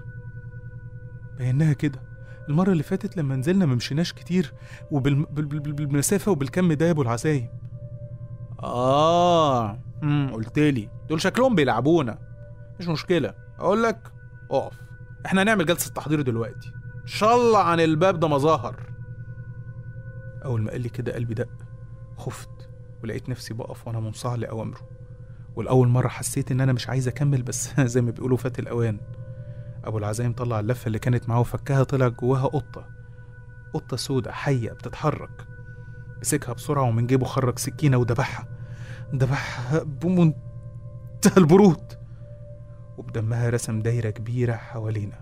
بينها كده المره اللي فاتت لما نزلنا ما مشيناش كتير وبالمسافه وبالكم ده يا ابو العزايم. قلت لي دول شكلهم بيلعبونا. مش مشكله، اقول لك اقف، احنا هنعمل جلسه تحضير دلوقتي ان شاء الله عن الباب ده مظاهر. اول ما قال لي كده قلبي دق، خفت ولقيت نفسي بقف وانا منصاع لاوامره، والاول مره حسيت ان انا مش عايز اكمل، بس زي ما بيقولوا فات الاوان. ابو العزايم طلع اللفه اللي كانت معاه وفكها، طلع جواها قطه سودة حيه بتتحرك. مسكها بسرعه ومن جيبه خرج سكينه ودبحها بمنتهى البرود، وبدمها رسم دايره كبيره حوالينا،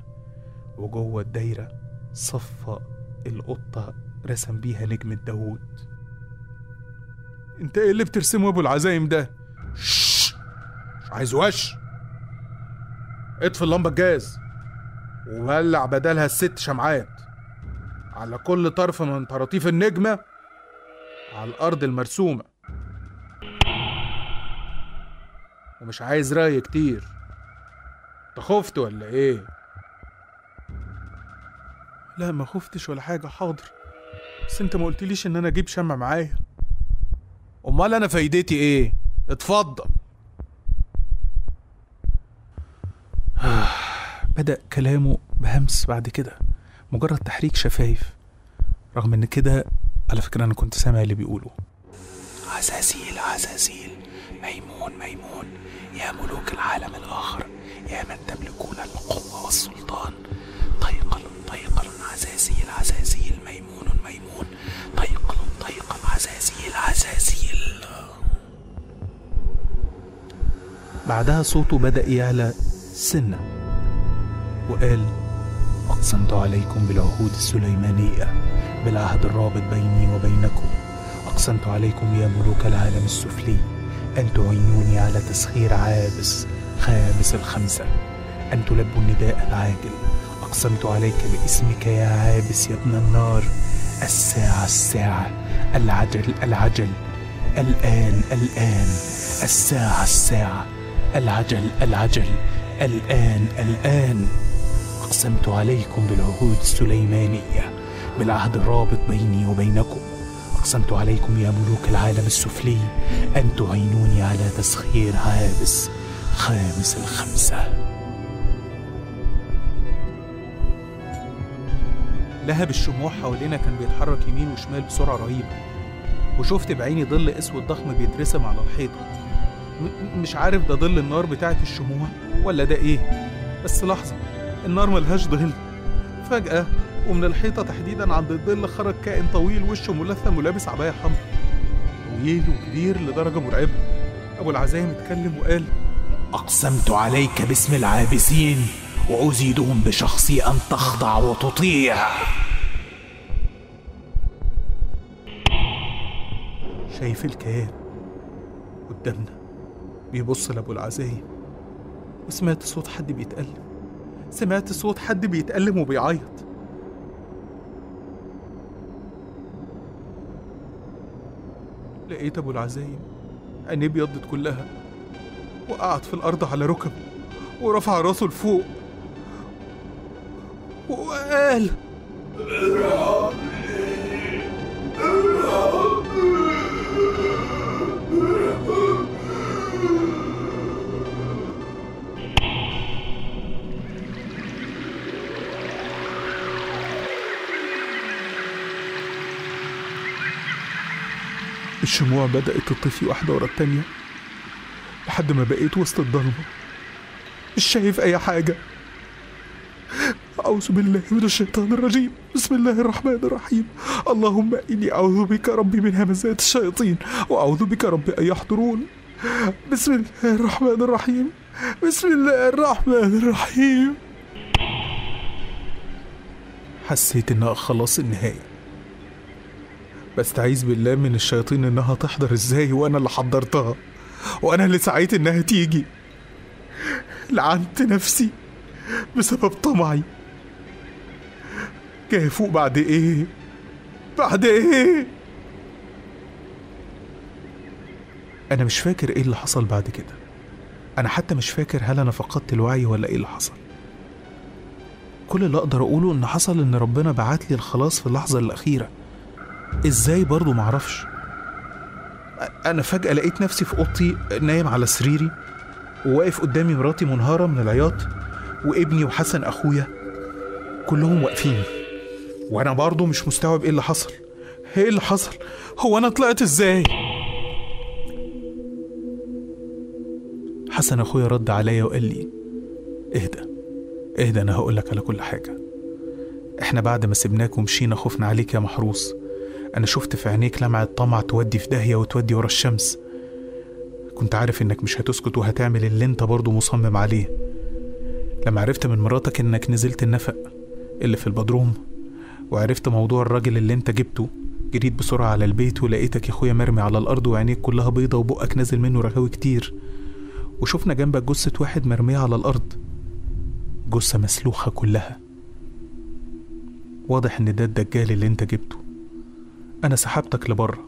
وجوه الدايره صفى القطه رسم بيها نجمه داوود. انت ايه اللي بترسمه ابو العزايم ده؟ شش، مش عايز وش. اطفي اللمبه الجاز وولع بدلها 6 شمعات على كل طرف من طراطيف النجمه على الارض المرسومه، ومش عايز رأي كتير. انت خفت ولا ايه؟ لا ما خفتش ولا حاجه، حاضر، بس انت ما قلتليش ان انا اجيب شمع معايا. امال انا فايدتي ايه؟ اتفضل. بدأ كلامه بهمس بعد كده، مجرد تحريك شفايف، رغم ان كده على فكرة انا كنت سامع اللي بيقوله: عزازيل عزازيل، ميمون ميمون، يا ملوك العالم الاخر، يا من تملكون القوة والسلطان، طيقل طيقل عزازيل عزازيل، ميمون ميمون، طيقل طيقل عزازيل عزازيل. بعدها صوته بدأ يعلى سنة وقال: أقسمت عليكم بالعهود السليمانية، بالعهد الرابط بيني وبينكم، أقسمت عليكم يا ملوك العالم السفلي أن تعينوني على تسخير عابس خامس الخمسة، أن تلبوا النداء العاجل. أقسمت عليك باسمك يا عابس يا ابن النار، الساعة الساعة، العجل العجل، الآن الآن، الساعة الساعة، العجل العجل، الآن الآن. أقسمت عليكم بالعهود السليمانية، بالعهد الرابط بيني وبينكم، أقسمت عليكم يا ملوك العالم السفلي أن تعينوني على تسخير عابس خامس الخمسة. لهب الشموع حوالينا كان بيتحرك يمين وشمال بسرعة رهيبة، وشفت بعيني ظل أسود ضخم بيترسم على الحيطة، مش عارف ده ظل النار بتاعت الشموع ولا ده ايه، بس لحظة النار ملهاش ظل. فجأة ومن الحيطة تحديدا عند الظل خرج كائن طويل وشه ملثم ولابس عباية حمراء، طويل وكبير لدرجة مرعبة. أبو العزايم اتكلم وقال: أقسمت عليك باسم العابسين وأزيدهم بشخصي أن تخضع وتطيع. شايف الكيان قدامنا بيبص لأبو العزايم، وسمعت صوت حد بيتألم، سمعت صوت حد بيتألم وبيعيط. لقيت أبو العزايم عينيه ابيضت كلها، وقعد في الأرض على ركبه ورفع راسه لفوق وقال: الشموع بدأت تطفي واحدة ورا التانية لحد ما بقيت وسط الضلمة، مش شايف أي حاجة. أعوذ بالله من الشيطان الرجيم، بسم الله الرحمن الرحيم، اللهم إني أعوذ بك ربي من همزات الشياطين وأعوذ بك ربي أن يحضرون، بسم الله الرحمن الرحيم، بسم الله الرحمن الرحيم. حسيت إنها خلاص النهاية، بستعيذ بالله من الشياطين انها تحضر ازاي وانا اللي حضرتها، وانا اللي سعيت انها تيجي. لعنت نفسي بسبب طمعي، جاي فوق بعد ايه بعد ايه؟ انا مش فاكر ايه اللي حصل بعد كده. انا حتى مش فاكر هل انا فقدت الوعي ولا ايه اللي حصل. كل اللي اقدر اقوله ان حصل ان ربنا بعت لي الخلاص في اللحظة الاخيرة. ازاي برضو معرفش. انا فجأة لقيت نفسي في اوضتي نايم على سريري، وواقف قدامي مراتي منهارة من العياط، وابني وحسن اخويا كلهم واقفين، وانا برضو مش مستوعب ايه اللي حصل. ايه اللي حصل؟ هو انا طلعت ازاي؟ حسن اخويا رد عليا وقال لي اهدى اهدى، انا هقولك على كل حاجة. احنا بعد ما سبناك ومشينا خوفنا عليك يا محروس. انا شفت في عينيك لمعة طمع تودي في داهية وتودي ورا الشمس. كنت عارف انك مش هتسكت وهتعمل اللي انت برضو مصمم عليه. لما عرفت من مراتك انك نزلت النفق اللي في البدروم، وعرفت موضوع الراجل اللي انت جبته، جريت بسرعة على البيت ولقيتك يا اخويا مرمي على الارض، وعينيك كلها بيضة وبقك نازل منه رغاوي كتير. وشفنا جنبك جثة واحد مرمية على الارض، جثة مسلوخة كلها. واضح ان ده الدجال اللي انت جبته. انا سحبتك لبره.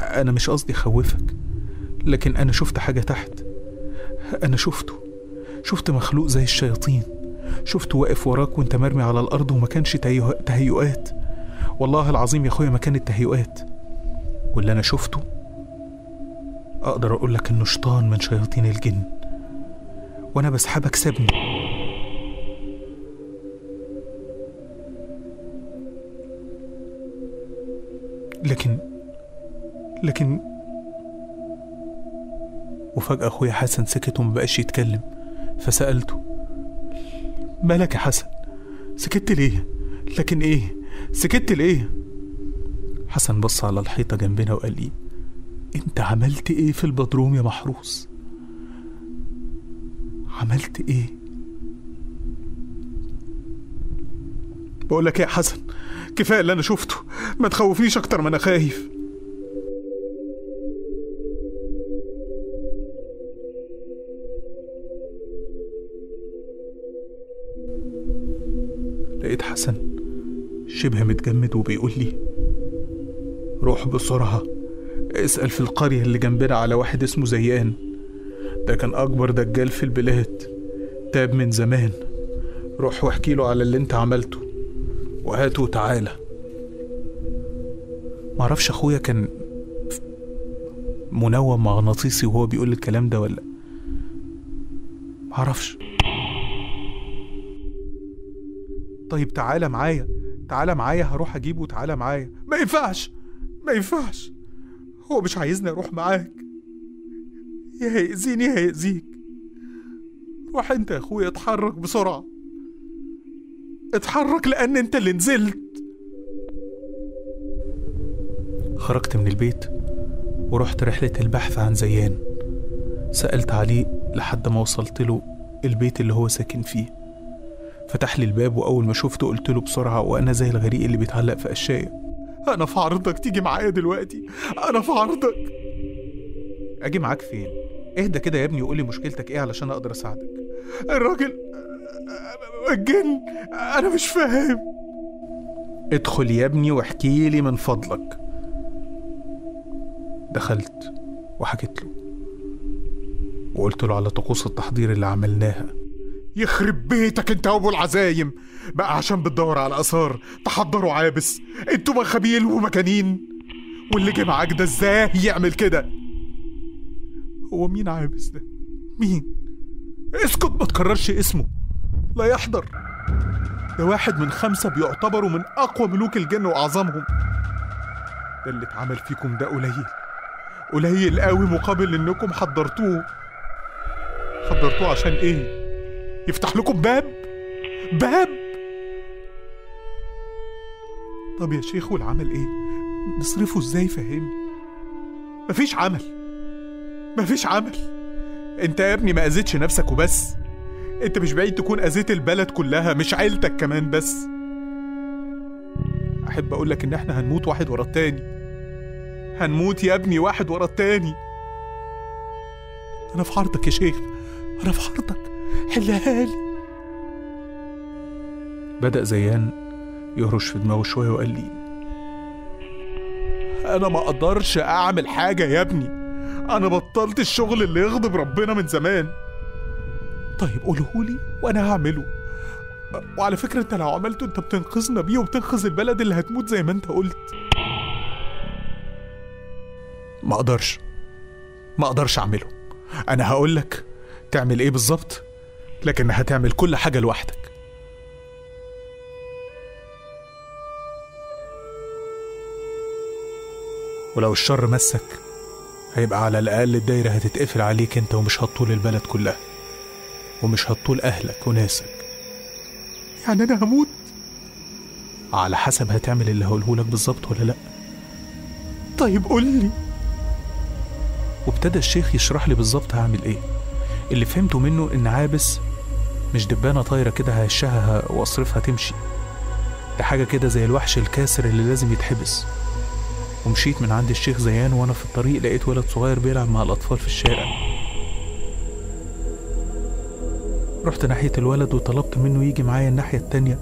انا مش قصدي اخوفك، لكن انا شفت حاجة تحت. انا شفت مخلوق زي الشياطين، شفته واقف وراك وانت مرمي على الارض، وما كانش تهيؤات. والله العظيم يا اخويا ما كانت تهيؤات. واللي انا شفته اقدر اقول لك انه شيطان من شياطين الجن، وانا بسحبك سابني. لكن وفجأة اخويا حسن سكت ومبقاش يتكلم، فسألته مالك يا حسن؟ سكت ليه؟ لكن ايه؟ سكت ليه؟ حسن بص على الحيطة جنبنا وقال لي انت عملت ايه في البدروم يا محروس؟ عملت ايه؟ بقولك ايه يا حسن، كفاية اللي انا شفته، ما تخوفنيش اكتر ما انا خايف. لقيت حسن شبه متجمد وبيقول لي روح بسرعة اسأل في القرية اللي جنبنا على واحد اسمه زيان، ده كان أكبر دجال في البلاد، تاب من زمان. روح واحكي له على اللي انت عملته وهاته وتعالى. معرفش اخويا كان منوم مغناطيسي وهو بيقول الكلام ده ولا معرفش. طيب تعالى معايا، تعالى معايا، هروح اجيبه، تعالى معايا. ما ينفعش ما ينفعش، هو مش عايزني اروح معاك، يا هيأذيني يا هيأذيك. روح انت يا اخويا، اتحرك بسرعة، اتحرك لان انت اللي نزلت. خرجت من البيت ورحت رحلة البحث عن زيان. سألت عليه لحد ما وصلت له البيت اللي هو ساكن فيه. فتح لي الباب واول ما شفته قلت له بسرعه وانا زي الغريق اللي بيتعلق في قشايه، انا في عرضك تيجي معايا دلوقتي، انا في عرضك. اجي معاك فين؟ اهدى كده يا ابني وقول لي مشكلتك ايه علشان اقدر اساعدك. الراجل الجن، انا مش فاهم. ادخل يا ابني واحكي لي من فضلك. دخلت وحكيت له وقلت له على طقوس التحضير اللي عملناها. يخرب بيتك انت يا ابو العزايم بقى، عشان بتدور على اثار تحضروا عابس، انتوا مخابيل ومجانين، واللي جه معاك ده ازاي يعمل كده؟ هو مين عابس ده؟ مين؟ اسكت ما تكررش اسمه، لا يحضر. ده واحد من 5 بيعتبروا من اقوى ملوك الجن واعظمهم. ده اللي اتعمل فيكم ده قليل، قليل قوي مقابل انكم حضرتوه. حضرتوه عشان ايه؟ يفتح لكم باب. طب يا شيخ والعمل ايه؟ نصرفه ازاي فهمني؟ مفيش عمل. انت يا ابني ما اذيتش نفسك وبس، انت مش بعيد تكون اذيت البلد كلها، مش عيلتك كمان بس. احب اقولك ان احنا هنموت واحد ورا التاني، هنموت يا ابني واحد ورا التاني. انا في عرضك يا شيخ، انا في عرضك، حلها لي. بدأ زيان يهرش في دماغه شوية وقال لي: أنا ما أقدرش أعمل حاجة يا ابني، أنا بطلت الشغل اللي يغضب ربنا من زمان. طيب قولهولي وأنا هعمله، وعلى فكرة أنت لو عملته أنت بتنقذنا بيه وبتنقذ البلد اللي هتموت زي ما أنت قلت. ما أقدرش أعمله. أنا هقولك تعمل إيه بالظبط، لكن هتعمل كل حاجة لوحدك. ولو الشر مسك هيبقى على الأقل الدايرة هتتقفل عليك أنت، ومش هتطول البلد كلها، ومش هتطول أهلك وناسك. يعني أنا هموت؟ على حسب هتعمل اللي هقولهولك بالظبط ولا لأ. طيب قولي. وابتدى الشيخ يشرح لي بالظبط هعمل ايه. اللي فهمته منه ان عابس مش دبانه طايره كده هشها واصرفها تمشي، ده حاجه كده زي الوحش الكاسر اللي لازم يتحبس. ومشيت من عند الشيخ زيان، وانا في الطريق لقيت ولد صغير بيلعب مع الاطفال في الشارع. رحت ناحيه الولد وطلبت منه يجي معايا الناحيه التانيه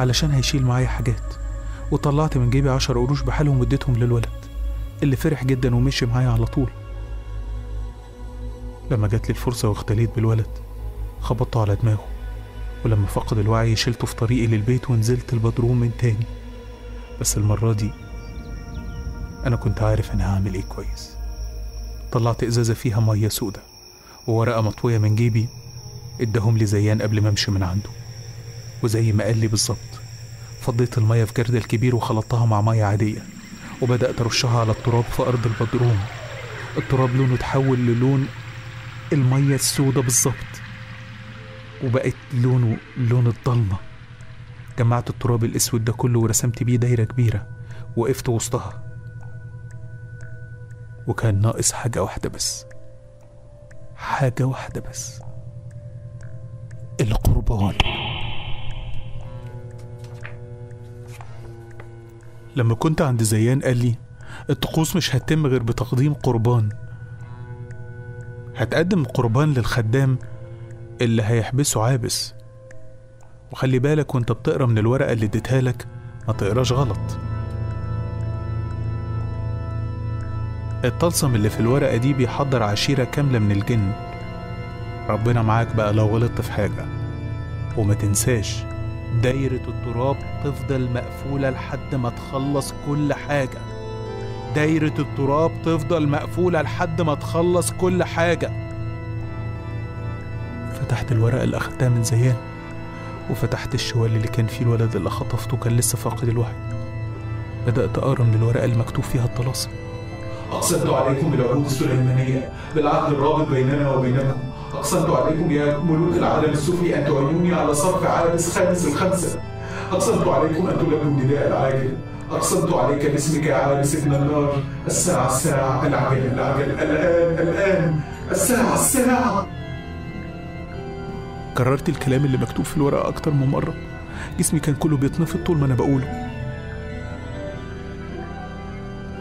علشان هيشيل معايا حاجات، وطلعت من جيبي 10 قروش بحالهم واديتهم للولد اللي فرح جدا ومشي معايا على طول. لما جات لي الفرصة واختليت بالولد خبطته على دماغه، ولما فقد الوعي شلته في طريقي للبيت ونزلت البدروم من تاني. بس المرة دي أنا كنت عارف أنا هعمل إيه كويس. طلعت إزازة فيها مية سودة وورقة مطوية من جيبي، اداهم لي زيان قبل ما أمشي من عنده، وزي ما قال لي بالظبط فضيت المية في جردل كبير وخلطتها مع مية عادية، وبدأت أرشها على التراب في أرض البدروم. التراب لونه اتحول للون المية السودة بالظبط، وبقت لونه لون الضلمة. جمعت التراب الأسود ده كله ورسمت بيه دايرة كبيرة، وقفت وسطها، وكان ناقص حاجة واحدة بس، حاجة واحدة بس، القربان. لما كنت عند زيان قال لي: الطقوس مش هتتم غير بتقديم قربان، هتقدم قربان للخدام اللي هيحبسه عابس، وخلي بالك وانت بتقرا من الورقه اللي اديتها لك ما تقراش غلط. الطلسم اللي في الورقه دي بيحضر عشيره كامله من الجن. ربنا معاك بقى لو غلطت في حاجه، وما تنساش دايره التراب تفضل مقفوله لحد ما تخلص كل حاجه. دايرة التراب تفضل مقفولة لحد ما تخلص كل حاجة. فتحت الورقة اللي أخدتها من زيان، وفتحت الشوال اللي كان فيه الولد اللي خطفته كان لسه فاقد الوعي. بدأت أقرأ من الورقة اللي مكتوب فيها الطلاسم: أقسمت عليكم بالعهود السليمانية، بالعهد الرابط بيننا وبينكم، أقسمت عليكم يا ملوك العالم السفلي أن تعينوني على صرف عابس 5/5، أقسمت عليكم أن تلبوا نداء العاجل، أقسمت عليك باسمك يا عابس ابن النار، الساعة الساعة، العجل العجل، الآن الآن، الساعة الساعة. كررت الكلام اللي مكتوب في الورقة أكتر من مرة، جسمي كان كله بيتنفض طول ما أنا بقوله.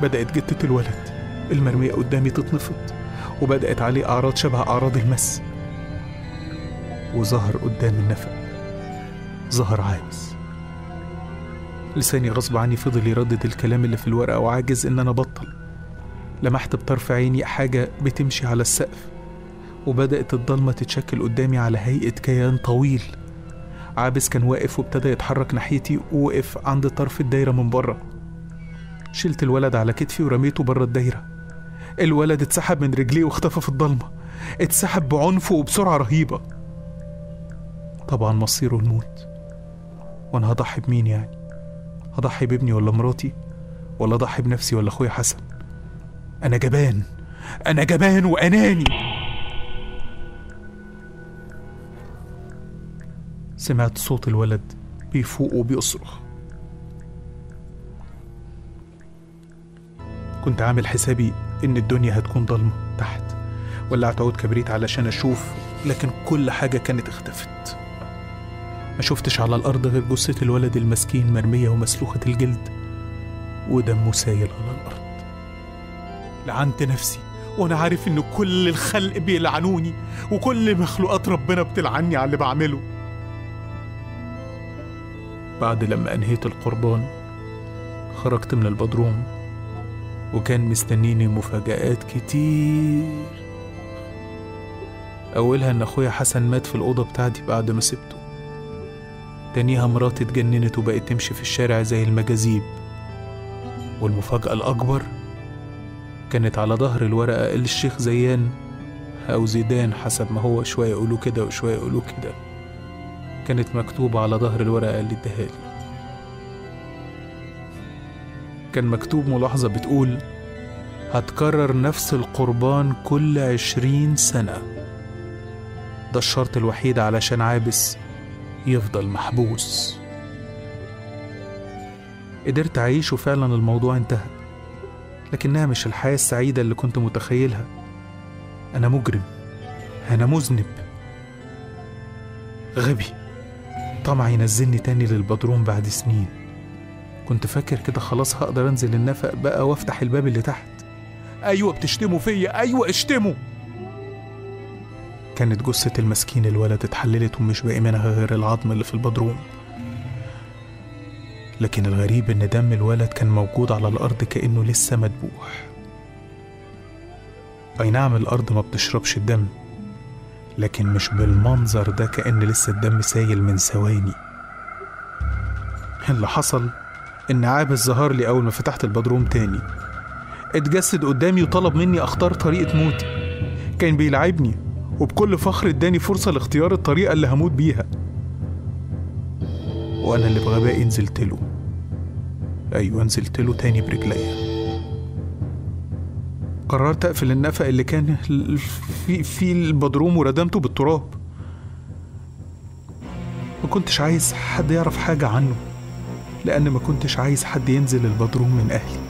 بدأت جتة الولد المرمية قدامي تتنفض، وبدأت عليه أعراض شبه أعراض المس، وظهر قدام النفق، ظهر عابس. لساني غصب عني فضل يردد الكلام اللي في الورقة، وعاجز إن أنا بطل. لمحت بطرف عيني حاجة بتمشي على السقف، وبدأت الضلمة تتشكل قدامي على هيئة كيان طويل. عابس كان واقف وابتدى يتحرك ناحيتي، ووقف عند طرف الدايرة من بره. شلت الولد على كتفي ورميته بره الدايرة. الولد اتسحب من رجليه واختفى في الضلمة، اتسحب بعنف وبسرعة رهيبة. طبعا مصيره الموت، وأنا هضحي بمين يعني؟ هضحي بابني ولا مراتي، ولا اضحي بنفسي ولا اخويا حسن؟ انا جبان، انا جبان واناني. سمعت صوت الولد بيفوق وبيصرخ. كنت عامل حسابي ان الدنيا هتكون ضلمه تحت، ولعت عود كبريت علشان اشوف، لكن كل حاجه كانت اختفت. ما شفتش على الأرض غير جثة الولد المسكين مرمية ومسلوخة الجلد، ودمه سايل على الأرض. لعنت نفسي وأنا عارف إن كل الخلق بيلعنوني، وكل مخلوقات ربنا بتلعني على اللي بعمله. بعد لما أنهيت القربان خرجت من البدروم وكان مستنيني مفاجآت كتير. أولها إن أخويا حسن مات في الأوضة بتاعتي بعد ما سبته. تانيها مراتي اتجننت وبقت تمشي في الشارع زي المجاذيب. والمفاجأة الأكبر كانت على ظهر الورقة اللي الشيخ زيان أو زيدان حسب ما هو شوية يقولوا كده وشوية يقولوا كده كانت مكتوبة على ظهر الورقة اللي اداها لي. كان مكتوب ملاحظة بتقول هتكرر نفس القربان كل 20 سنة، ده الشرط الوحيد علشان عابس يفضل محبوس. قدرت أعيش وفعلا الموضوع انتهى، لكنها مش الحياة السعيدة اللي كنت متخيلها. أنا مجرم، أنا مذنب، غبي، طمعي نزلني تاني للبدروم بعد سنين. كنت فاكر كده خلاص هقدر انزل النفق بقى وافتح الباب اللي تحت. أيوة بتشتموا فيا، أيوة اشتموا. كانت جثة المسكين الولد اتحللت ومش باقي منها غير العظم اللي في البدروم، لكن الغريب إن دم الولد كان موجود على الأرض كأنه لسه مدبوح. أي نعم الأرض ما بتشربش الدم، لكن مش بالمنظر ده، كأن لسه الدم سايل من ثواني. اللي حصل إن عابس ظهر لي أول ما فتحت البدروم تاني، اتجسد قدامي وطلب مني أختار طريقة موتي. كان بيلعبني وبكل فخر اداني فرصة لاختيار الطريقة اللي هموت بيها، وأنا اللي بغبائي نزلتله. أيوة نزلتله تاني برجليا. قررت أقفل النفق اللي كان في البدروم وردمته بالتراب. ما كنتش عايز حد يعرف حاجة عنه، لأن ما كنتش عايز حد ينزل البدروم من أهلي.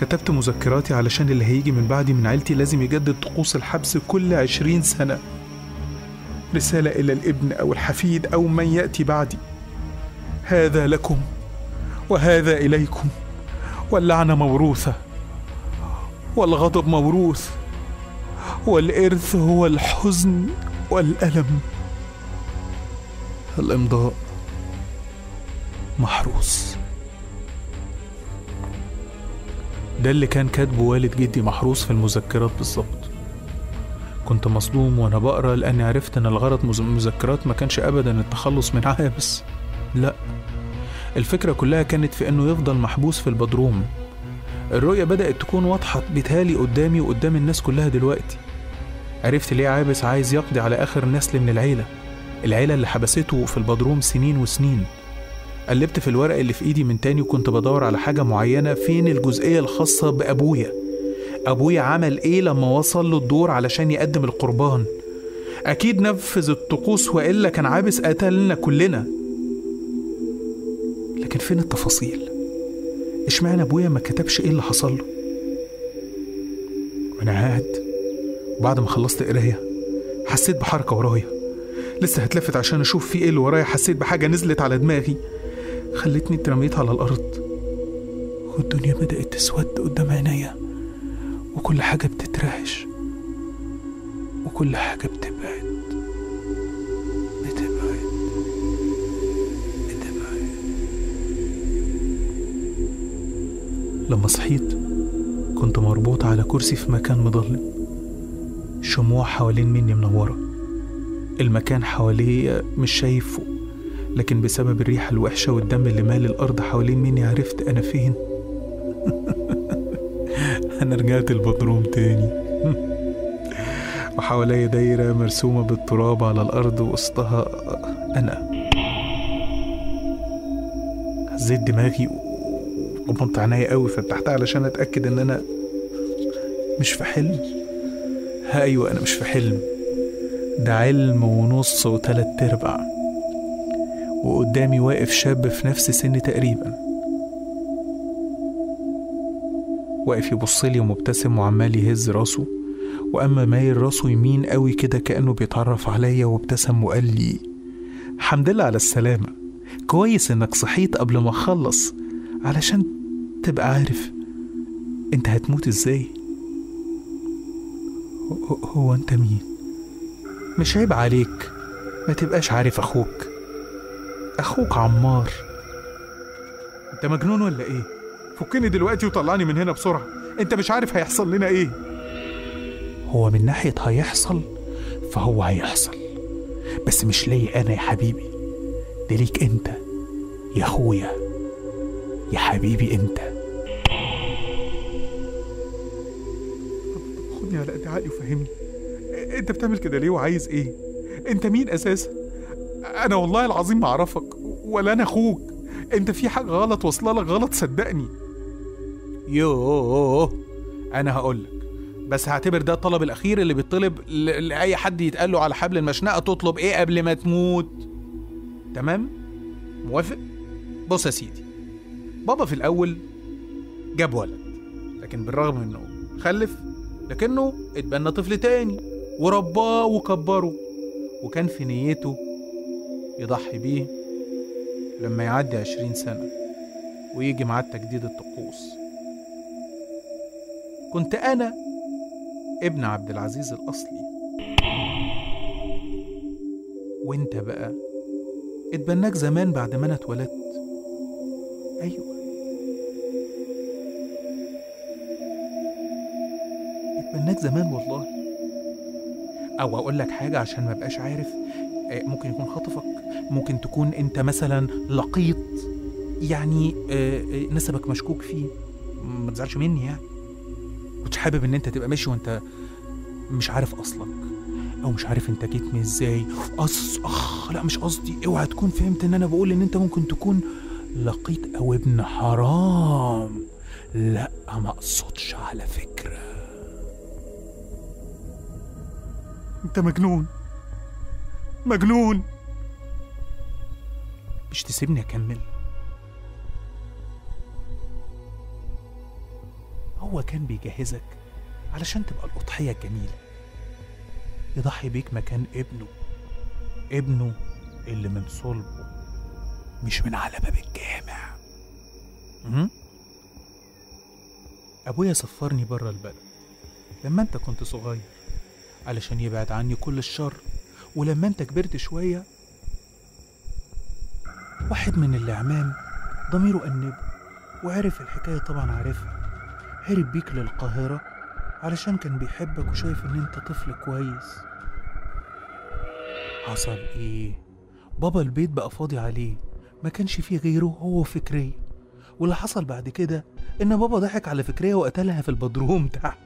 كتبت مذكراتي علشان اللي هيجي من بعدي من عيلتي لازم يجدد طقوس الحبس كل 20 سنة، رسالة إلى الابن أو الحفيد أو من يأتي بعدي: هذا لكم وهذا إليكم، واللعنة موروثة والغضب موروث، والإرث هو الحزن والألم. الإمضاء محروس. ده اللي كان كاتبه والد جدي محروس في المذكرات بالظبط. كنت مصدوم وانا بقرا، لاني عرفت ان الغرض من المذكرات ما كانش ابدا التخلص من عابس، لا، الفكره كلها كانت في انه يفضل محبوس في البدروم. الرؤيه بدات تكون واضحه، بتهالي قدامي وقدام الناس كلها دلوقتي. عرفت ليه عابس عايز يقضي على اخر نسل من العيله اللي حبسته في البدروم سنين وسنين. قلبت في الورق اللي في ايدي من تاني وكنت بدور على حاجه معينه، فين الجزئيه الخاصه بابويا عمل ايه لما وصل له الدور علشان يقدم القربان؟ اكيد نفذ الطقوس والا كان عابس قتلنا كلنا. لكن فين التفاصيل؟ اشمعنى ابويا ما كتبش ايه اللي حصل له؟ وانا قاعد وبعد ما خلصت قرايه حسيت بحركه ورايا، لسه هتلفت عشان اشوف في ايه اللي ورايا، حسيت بحاجه نزلت على دماغي خلتني اترميت على الارض، والدنيا بدات تسود قدام عينيا، وكل حاجة بتترعش، وكل حاجة بتبعد. لما صحيت كنت مربوط على كرسي في مكان مظلم، شموع حوالين مني منورة. المكان حواليه مش شايفه، لكن بسبب الريحة الوحشة والدم اللي مال الأرض حوالين مني عرفت أنا فين. أنا رجعت البدروم تاني وحواليا دايرة مرسومة بالتراب على الأرض، وسطها أنا. هزيت دماغي وغمضت عينيا قوي، فتحتها علشان أتأكد إن أنا مش في حلم. أيوة أنا مش في حلم، ده علم ونص وتلات أرباع. وقدامي واقف شاب في نفس سني تقريبا، واقف يبصلي ومبتسم وعمال يهز راسه، واما مايل راسه يمين قوي كده كانه بيتعرف عليا، وابتسم وقال لي: الحمد لله على السلامه، كويس انك صحيت قبل ما اخلص علشان تبقى عارف انت هتموت ازاي. هو انت مين؟ مش عيب عليك ما تبقاش عارف اخوك؟ أخوك عمار. أنت مجنون ولا إيه؟ فكني دلوقتي وطلعني من هنا بسرعة، أنت مش عارف هيحصل لنا إيه. هو من ناحية هيحصل فهو هيحصل، بس مش ليا أنا يا حبيبي، ده ليك أنت يا أخويا يا حبيبي أنت. خدني على قد عقلي وفهمني، أنت بتعمل كده ليه وعايز إيه؟ أنت مين أساسا؟ أنا والله العظيم ما أعرفك ولا أنا أخوك، أنت في حاجة غلط واصلة لك غلط صدقني. يوه أنا هقولك، بس هعتبر ده الطلب الأخير اللي بيطلب لأي حد يتقال له على حبل المشنقة تطلب إيه قبل ما تموت. تمام؟ موافق؟ بص يا سيدي، بابا في الأول جاب ولد، لكن بالرغم إنه خلف لكنه اتبنى طفل تاني ورباه وكبره، وكان في نيته يضحي بيه لما يعدي 20 سنة ويجي معاه تجديد الطقوس. كنت أنا ابن عبد العزيز الأصلي، وانت بقى اتبناك زمان بعد ما انا اتولدت. ايوه اتبناك زمان والله. او اقول لك حاجه عشان ما بقاش عارف، ممكن يكون خطفك، ممكن تكون انت مثلا لقيط، يعني نسبك مشكوك فيه، ما تزعلش مني يعني. كنتش حابب ان انت تبقى ماشي وانت مش عارف اصلك او مش عارف انت جيت من ازاي. لا مش قصدي، اوعى تكون فهمت ان انا بقول ان انت ممكن تكون لقيط او ابن حرام، لا ما اقصدش على فكره. انت مجنون مجنون. مش تسيبني اكمل؟ هو كان بيجهزك علشان تبقى الأضحية الجميلة، يضحي بيك مكان ابنه اللي من صلبه مش من على باب الجامع. أبويا سفرني برا البلد لما أنت كنت صغير علشان يبعد عني كل الشر، ولما أنت كبرت شوية واحد من العمام ضميره أنبه وعرف الحكاية، طبعا عارفها، هرب بيك للقاهرة علشان كان بيحبك وشايف ان انت طفل كويس. حصل ايه؟ بابا البيت بقى فاضي عليه، ما كانش فيه غيره هو وفكرية، واللي حصل بعد كده ان بابا ضحك على فكرية وقتلها في البدروم تحت،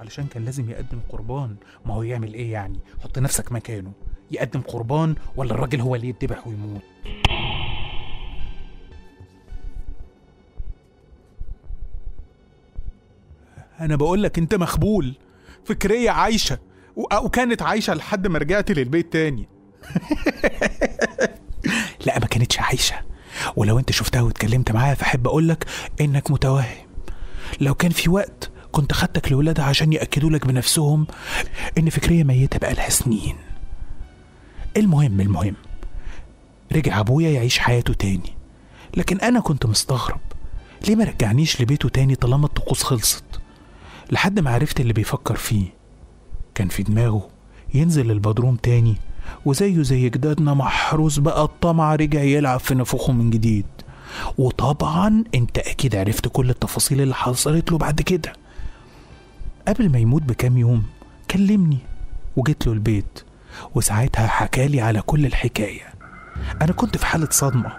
علشان كان لازم يقدم قربان. ما هو يعمل ايه يعني؟ حط نفسك مكانه، يقدم قربان ولا الراجل هو اللي يتذبح ويموت؟ أنا بقولك أنت مخبول. فكرية عايشة وكانت عايشة لحد ما رجعت للبيت تاني. لا ما كانتش عايشة، ولو أنت شفتها واتكلمت معاها فحب أقولك إنك متوهم. لو كان في وقت كنت خدتك لولادها عشان يأكدوا لك بنفسهم إن فكرية ميتة بقالها سنين. المهم رجع أبويا يعيش حياته تاني، لكن أنا كنت مستغرب ليه ما رجعنيش لبيته تاني طالما الطقوس خلصت. لحد ما عرفت اللي بيفكر فيه، كان في دماغه ينزل البدروم تاني وزيه زي جدادنا محروس بقى الطمع رجع يلعب في نفخه من جديد. وطبعا انت اكيد عرفت كل التفاصيل اللي حصلت له بعد كده. قبل ما يموت بكام يوم كلمني وجيت له البيت، وساعتها حكالي على كل الحكاية. انا كنت في حالة صدمة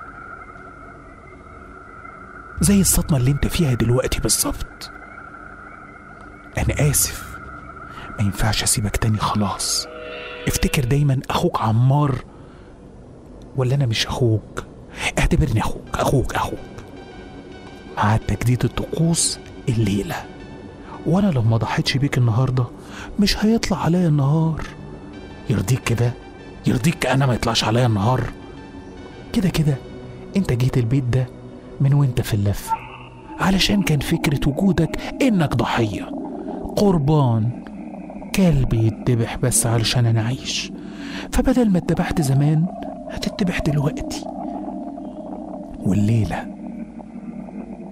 زي الصدمة اللي انت فيها دلوقتي بالظبط. أنا آسف، ما ينفعش أسيبك تاني خلاص. افتكر دايما أخوك عمار، ولا أنا مش أخوك؟ اعتبرني أخوك أخوك أخوك. عاد تجديد الطقوس الليلة، وأنا لو ما ضحيتش بيك النهاردة مش هيطلع عليا النهار. يرضيك كده؟ يرضيك أنا ما يطلعش عليا النهار؟ كده أنت جيت البيت ده من وأنت في اللفة علشان كان فكرة وجودك إنك ضحية، قربان، كلب يتذبح بس علشان انا عايش. فبدل ما اتذبحت زمان هتتذبح دلوقتي، والليله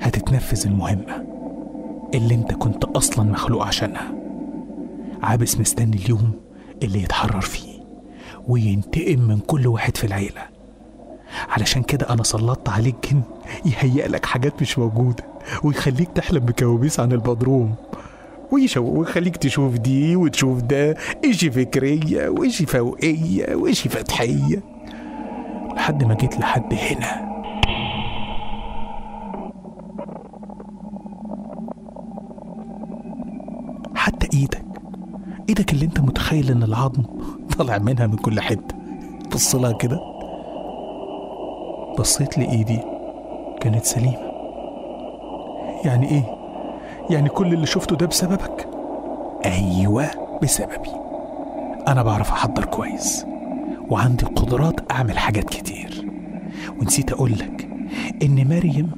هتتنفذ المهمه اللي انت كنت اصلا مخلوق عشانها. عابس مستني اليوم اللي يتحرر فيه وينتقم من كل واحد في العيله. علشان كده أنا سلطت عليك جن يهيئ لك حاجات مش موجودة ويخليك تحلم بكوابيس عن البدروم ويخليك تشوف دي وتشوف ده، إشي فكرية وإشي فوقية وإشي فتحية، لحد ما جيت لحد هنا. حتى ايدك اللي انت متخيل ان العظم طالع منها من كل حته، بصلها كده. بصيت لايدي كانت سليمه. يعني ايه؟ يعني كل اللي شفته ده بسببك؟ ايوه بسببي. انا بعرف احضر كويس وعندي قدرات اعمل حاجات كتير. ونسيت اقولك ان مريم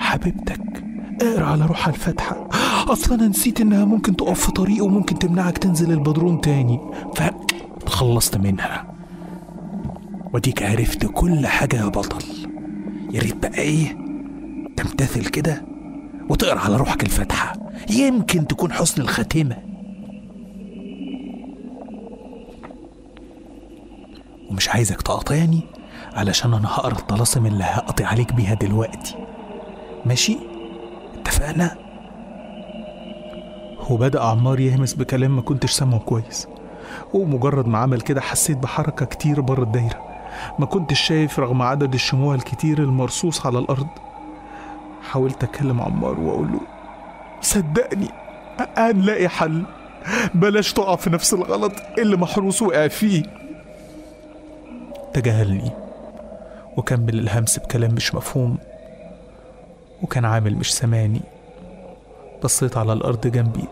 حبيبتك اقرا على روحها الفاتحه. اصلا انا نسيت انها ممكن تقف في طريق وممكن تمنعك تنزل البدروم تاني، فتخلصت منها. وديك عرفت كل حاجه يا بطل. يا ريت بقى ايه تمتثل كده وتقرا على روحك الفاتحه، يمكن تكون حسن الخاتمه. ومش عايزك تقاطعني علشان انا هقرا الطلاسم اللي هقطع عليك بيها دلوقتي، ماشي؟ اتفقنا؟ وبدأ عمار يهمس بكلام ما كنتش سامعه كويس، ومجرد ما عمل كده حسيت بحركة كتير بره الدايرة ما كنتش شايف رغم عدد الشموع الكتير المرصوص على الأرض. حاولت أكلم عمار وأقول له صدقني هنلاقي حل، بلاش تقع في نفس الغلط اللي محروس وقع فيه. تجاهلني وكمل الهمس بكلام مش مفهوم وكان عامل مش سامعني. بصيت على الأرض جنبي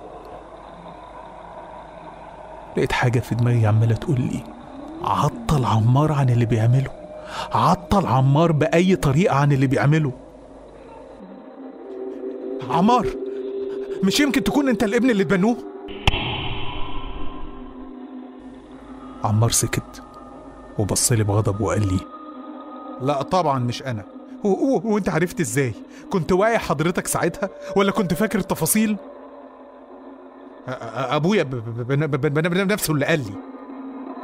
لقيت حاجة في دماغي عمالة تقول لي عطل عمار عن اللي بيعمله، عطل عمار بأي طريقة عن اللي بيعمله. عمار، مش يمكن تكون أنت الابن اللي اتبنوه؟ عمار سكت وبصلي بغضب وقال لي لا طبعا مش أنا. وانت عرفت ازاي؟ كنت واعي حضرتك ساعتها ولا كنت فاكر التفاصيل؟ ابويا بنفسه اللي قال لي.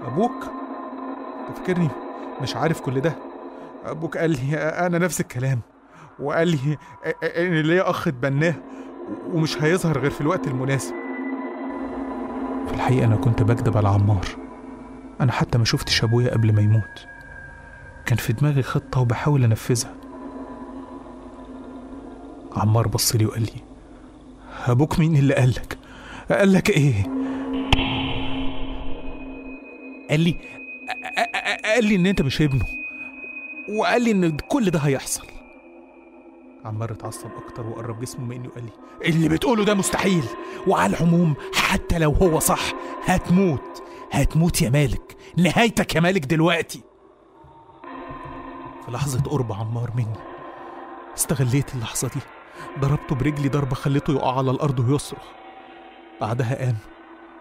ابوك؟ تفكرني مش عارف كل ده؟ ابوك قال لي انا نفس الكلام، وقال لي ان ليا اخ اتبناه ومش هيظهر غير في الوقت المناسب. في الحقيقه انا كنت بكدب على عمار، انا حتى ما شفتش ابويا قبل ما يموت. كان في دماغي خطة وبحاول انفذها. عمار بص لي وقال لي ابوك مين اللي قالك؟ قالك ايه؟ قال لي ان انت مش ابنه، وقال لي ان كل ده هيحصل. عمار اتعصب اكتر وقرب جسمه مني وقال لي اللي بتقوله ده مستحيل، وعلى العموم حتى لو هو صح هتموت يا مالك، نهايتك يا مالك دلوقتي. في لحظة قرب عمار مني استغليت اللحظة دي، ضربته برجلي ضربة خليته يقع على الأرض ويصرخ. بعدها قام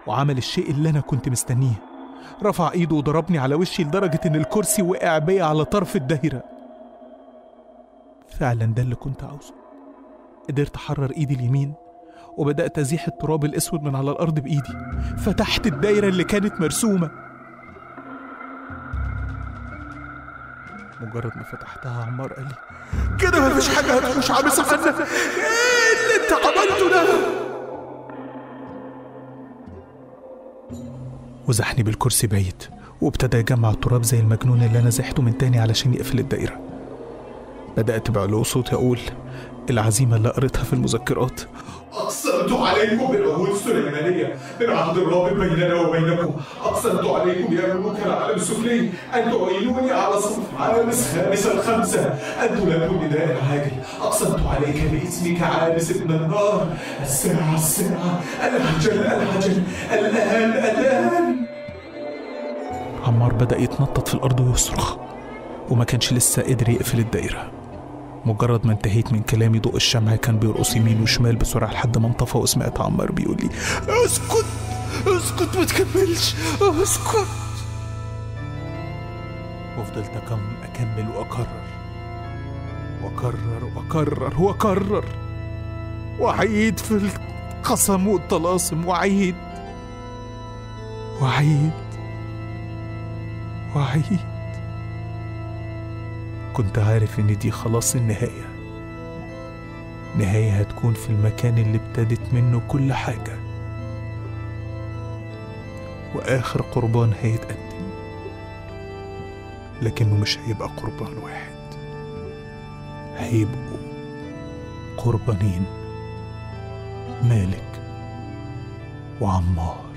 وعمل الشيء اللي أنا كنت مستنيه، رفع إيده وضربني على وشي لدرجة إن الكرسي وقع بيا على طرف الدايرة. فعلا ده اللي كنت عاوزه. قدرت أحرر إيدي اليمين وبدأت أزيح التراب الأسود من على الأرض بإيدي، فتحت الدايرة اللي كانت مرسومة. مجرد ما فتحتها عمار قال لي كده مفيش حاجه هتخش عابس عنك، ايه اللي انت عملته ده؟ وزحني بالكرسي بعيد وابتدى يجمع التراب زي المجنون اللي انا زحته من تاني علشان يقفل الدائره. بدات بعلو صوتي اقول العزيمه اللي قريتها في المذكرات: أقسمت عليكم بالعهود السليمانية، بالعهد الرابط بيننا وبينكم، أقسمت عليكم يا ملوك العالم السفلي أن تعينوني على صف عابس 5 أن تلبوا النداء العاجل، أقسمت عليك باسمك عابس ابن النار، الساعة الساعة، العجل، الآن. عمار بدأ يتنطط في الأرض ويصرخ، وما كانش لسه قادر يقفل الدائرة. مجرد ما انتهيت من كلامي ضوء الشمع كان بيرقص يمين وشمال بسرعة لحد ما انطفى، وسمعت عمار بيقول لي اسكت اسكت ما تكملش اسكت. وفضلت اكمل واكرر واعيد في القسم والطلاسم واعيد كنت عارف إن دي خلاص النهاية، نهاية هتكون في المكان اللي ابتدت منه كل حاجة، وآخر قربان هيتقدم، لكنه مش هيبقى قربان واحد، هيبقوا قربانين، مالك وعمار.